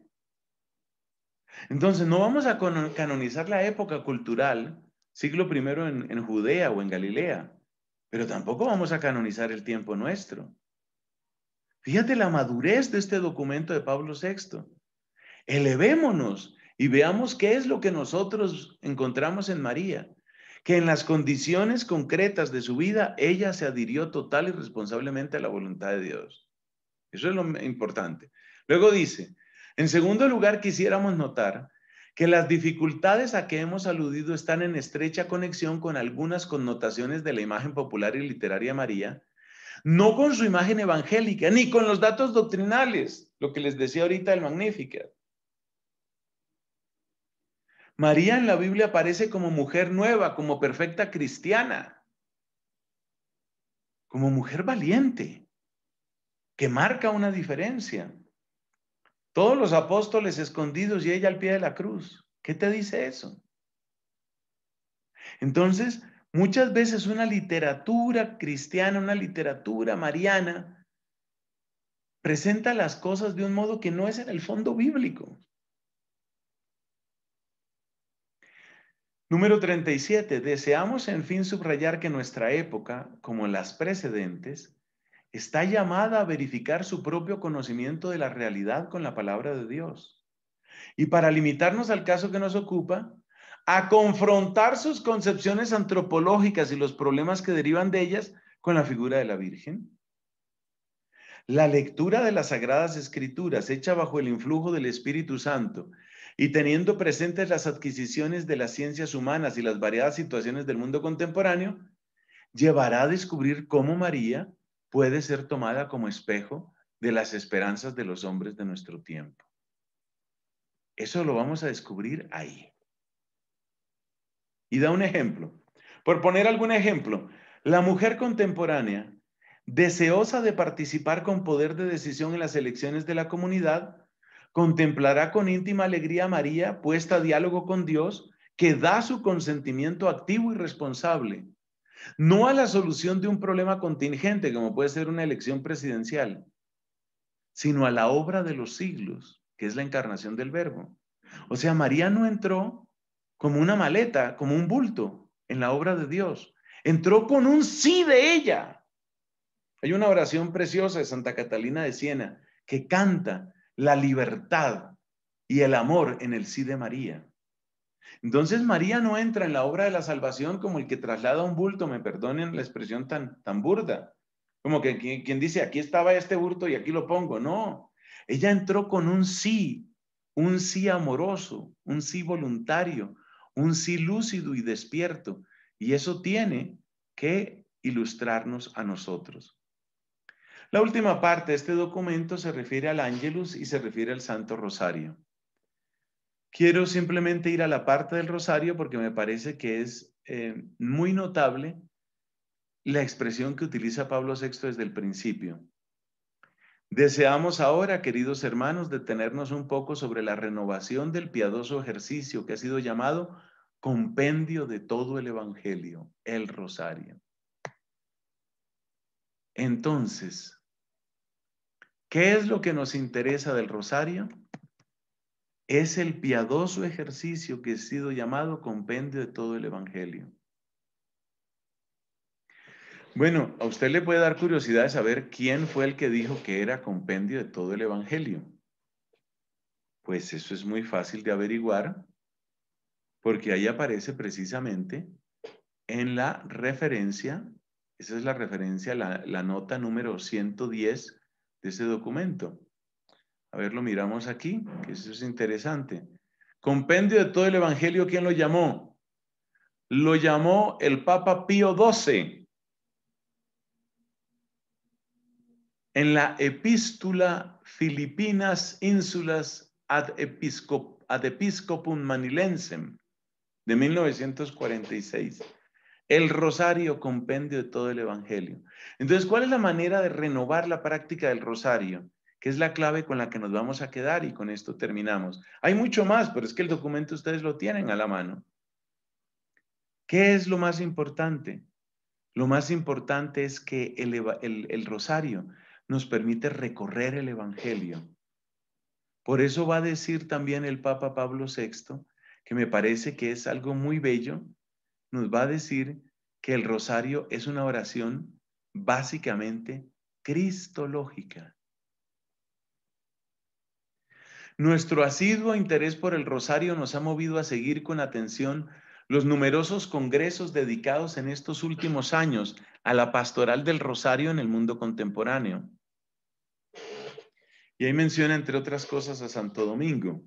Entonces, no vamos a canonizar la época cultural, siglo primero en, en Judea o en Galilea, pero tampoco vamos a canonizar el tiempo nuestro. Fíjate la madurez de este documento de Pablo sexto. Elevémonos y veamos qué es lo que nosotros encontramos en María, que en las condiciones concretas de su vida, ella se adhirió total y responsablemente a la voluntad de Dios. Eso es lo importante. Luego dice, en segundo lugar, quisiéramos notar que las dificultades a que hemos aludido están en estrecha conexión con algunas connotaciones de la imagen popular y literaria de María, no con su imagen evangélica, ni con los datos doctrinales, lo que les decía ahorita del Magnificat. María en la Biblia aparece como mujer nueva, como perfecta cristiana, como mujer valiente, que marca una diferencia. Todos los apóstoles escondidos y ella al pie de la cruz. ¿Qué te dice eso? Entonces, muchas veces una literatura cristiana, una literatura mariana, presenta las cosas de un modo que no es en el fondo bíblico. Número treinta y siete. Deseamos, en fin, subrayar que nuestra época, como las precedentes, está llamada a verificar su propio conocimiento de la realidad con la palabra de Dios. Y para limitarnos al caso que nos ocupa, a confrontar sus concepciones antropológicas y los problemas que derivan de ellas con la figura de la Virgen. La lectura de las Sagradas Escrituras, hecha bajo el influjo del Espíritu Santo y teniendo presentes las adquisiciones de las ciencias humanas y las variadas situaciones del mundo contemporáneo, llevará a descubrir cómo María puede ser tomada como espejo de las esperanzas de los hombres de nuestro tiempo. Eso lo vamos a descubrir ahí. Y da un ejemplo. Por poner algún ejemplo, la mujer contemporánea, deseosa de participar con poder de decisión en las elecciones de la comunidad, contemplará con íntima alegría a María, puesta a diálogo con Dios, que da su consentimiento activo y responsable, no a la solución de un problema contingente, como puede ser una elección presidencial, sino a la obra de los siglos, que es la encarnación del Verbo. O sea, María no entró como una maleta, como un bulto en la obra de Dios. Entró con un sí de ella. Hay una oración preciosa de Santa Catalina de Siena que canta la libertad y el amor en el sí de María. Entonces María no entra en la obra de la salvación como el que traslada un bulto, me perdonen la expresión tan, tan burda, como que quien, quien dice aquí estaba este bulto y aquí lo pongo. No, ella entró con un sí, un sí amoroso, un sí voluntario, un sí lúcido y despierto, y eso tiene que ilustrarnos a nosotros. La última parte de este documento se refiere al Ángelus y se refiere al Santo Rosario. Quiero simplemente ir a la parte del Rosario porque me parece que es eh, muy notable la expresión que utiliza Pablo sexto desde el principio. Deseamos ahora, queridos hermanos, detenernos un poco sobre la renovación del piadoso ejercicio que ha sido llamado compendio de todo el Evangelio, el Rosario. Entonces, ¿qué es lo que nos interesa del Rosario? Es el piadoso ejercicio que ha sido llamado compendio de todo el Evangelio. Bueno, a usted le puede dar curiosidad de saber quién fue el que dijo que era compendio de todo el Evangelio. Pues eso es muy fácil de averiguar, porque ahí aparece precisamente en la referencia, esa es la referencia, la, la nota número ciento diez de ese documento. A ver, lo miramos aquí, que eso es interesante. Compendio de todo el Evangelio, ¿quién lo llamó? Lo llamó el Papa Pío doce. En la epístola Filipinas Insulas ad, Episcop, ad Episcopum Manilensem de mil novecientos cuarenta y seis. El Rosario, compendio de todo el Evangelio. Entonces, ¿cuál es la manera de renovar la práctica del Rosario? Que es la clave con la que nos vamos a quedar y con esto terminamos. Hay mucho más, pero es que el documento ustedes lo tienen a la mano. ¿Qué es lo más importante? Lo más importante es que el, el, el Rosario nos permite recorrer el Evangelio. Por eso va a decir también el Papa Pablo sexto, que me parece que es algo muy bello, nos va a decir que el Rosario es una oración básicamente cristológica. Nuestro asiduo interés por el rosario nos ha movido a seguir con atención los numerosos congresos dedicados en estos últimos años a la pastoral del rosario en el mundo contemporáneo. Y ahí menciona, entre otras cosas, a Santo Domingo.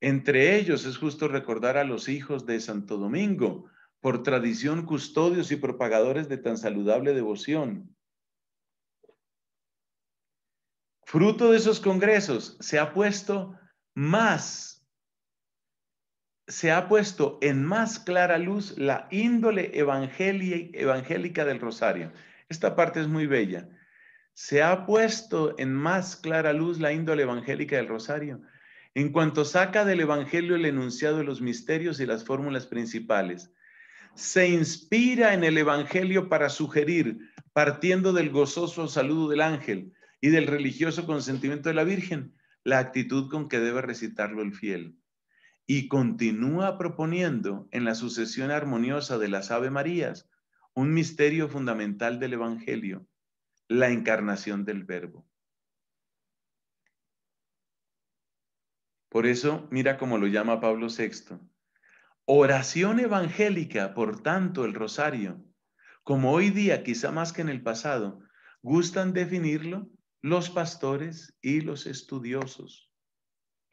Entre ellos es justo recordar a los hijos de Santo Domingo, por tradición custodios y propagadores de tan saludable devoción. Fruto de esos congresos se ha puesto más Se ha puesto en más clara luz la índole evangélica del rosario. Esta parte es muy bella. Se ha puesto en más clara luz la índole evangélica del rosario, en cuanto saca del evangelio el enunciado de los misterios y las fórmulas principales. Se inspira en el evangelio para sugerir, partiendo del gozoso saludo del ángel y del religioso consentimiento de la Virgen, la actitud con que debe recitarlo el fiel. Y continúa proponiendo en la sucesión armoniosa de las Ave Marías un misterio fundamental del Evangelio, la encarnación del Verbo. Por eso, mira cómo lo llama Pablo sexto. Oración evangélica, por tanto, el rosario, como hoy día, quizá más que en el pasado, gustan definirlo los pastores y los estudiosos.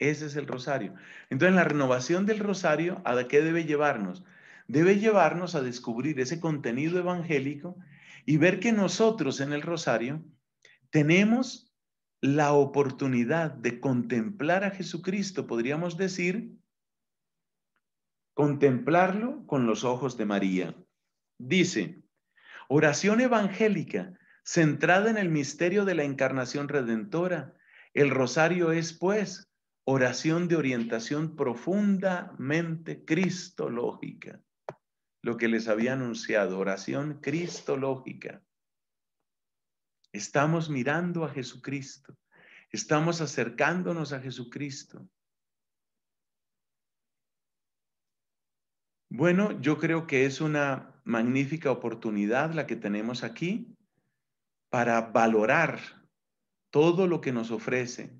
Ese es el rosario. Entonces, la renovación del rosario, ¿a qué debe llevarnos? Debe llevarnos a descubrir ese contenido evangélico y ver que nosotros en el rosario tenemos la oportunidad de contemplar a Jesucristo, podríamos decir, contemplarlo con los ojos de María. Dice, oración evangélica centrada en el misterio de la encarnación redentora. El rosario es, pues, oración de orientación profundamente cristológica. Lo que les había anunciado, oración cristológica. Estamos mirando a Jesucristo. Estamos acercándonos a Jesucristo. Bueno, yo creo que es una magnífica oportunidad la que tenemos aquí para valorar todo lo que nos ofrece.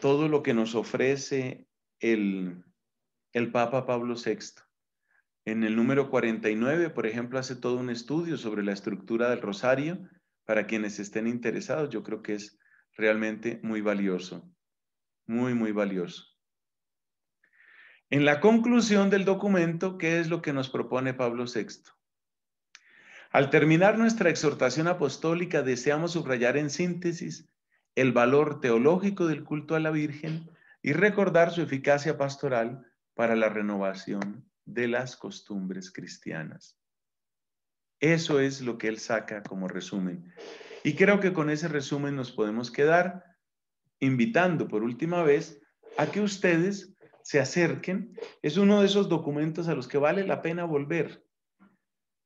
Todo lo que nos ofrece el, el Papa Pablo sexto. En el número cuarenta y nueve, por ejemplo, hace todo un estudio sobre la estructura del rosario. Para quienes estén interesados, yo creo que es realmente muy valioso. Muy, muy valioso. En la conclusión del documento, ¿qué es lo que nos propone Pablo sexto? Al terminar nuestra exhortación apostólica, deseamos subrayar en síntesis el valor teológico del culto a la Virgen y recordar su eficacia pastoral para la renovación de las costumbres cristianas. Eso es lo que él saca como resumen. Y creo que con ese resumen nos podemos quedar, invitando por última vez a que ustedes se acerquen. Es uno de esos documentos a los que vale la pena volver.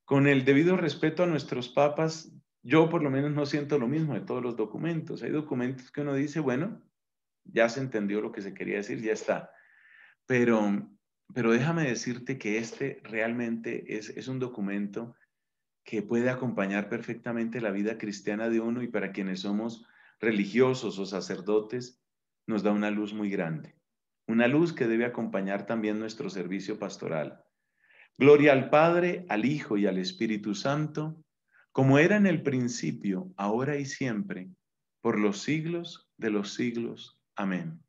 Con el debido respeto a nuestros papas, yo por lo menos no siento lo mismo de todos los documentos. Hay documentos que uno dice, bueno, ya se entendió lo que se quería decir, ya está. Pero, pero déjame decirte que este realmente es, es un documento que puede acompañar perfectamente la vida cristiana de uno, y para quienes somos religiosos o sacerdotes nos da una luz muy grande. Una luz que debe acompañar también nuestro servicio pastoral. Gloria al Padre, al Hijo y al Espíritu Santo, como era en el principio, ahora y siempre, por los siglos de los siglos. Amén.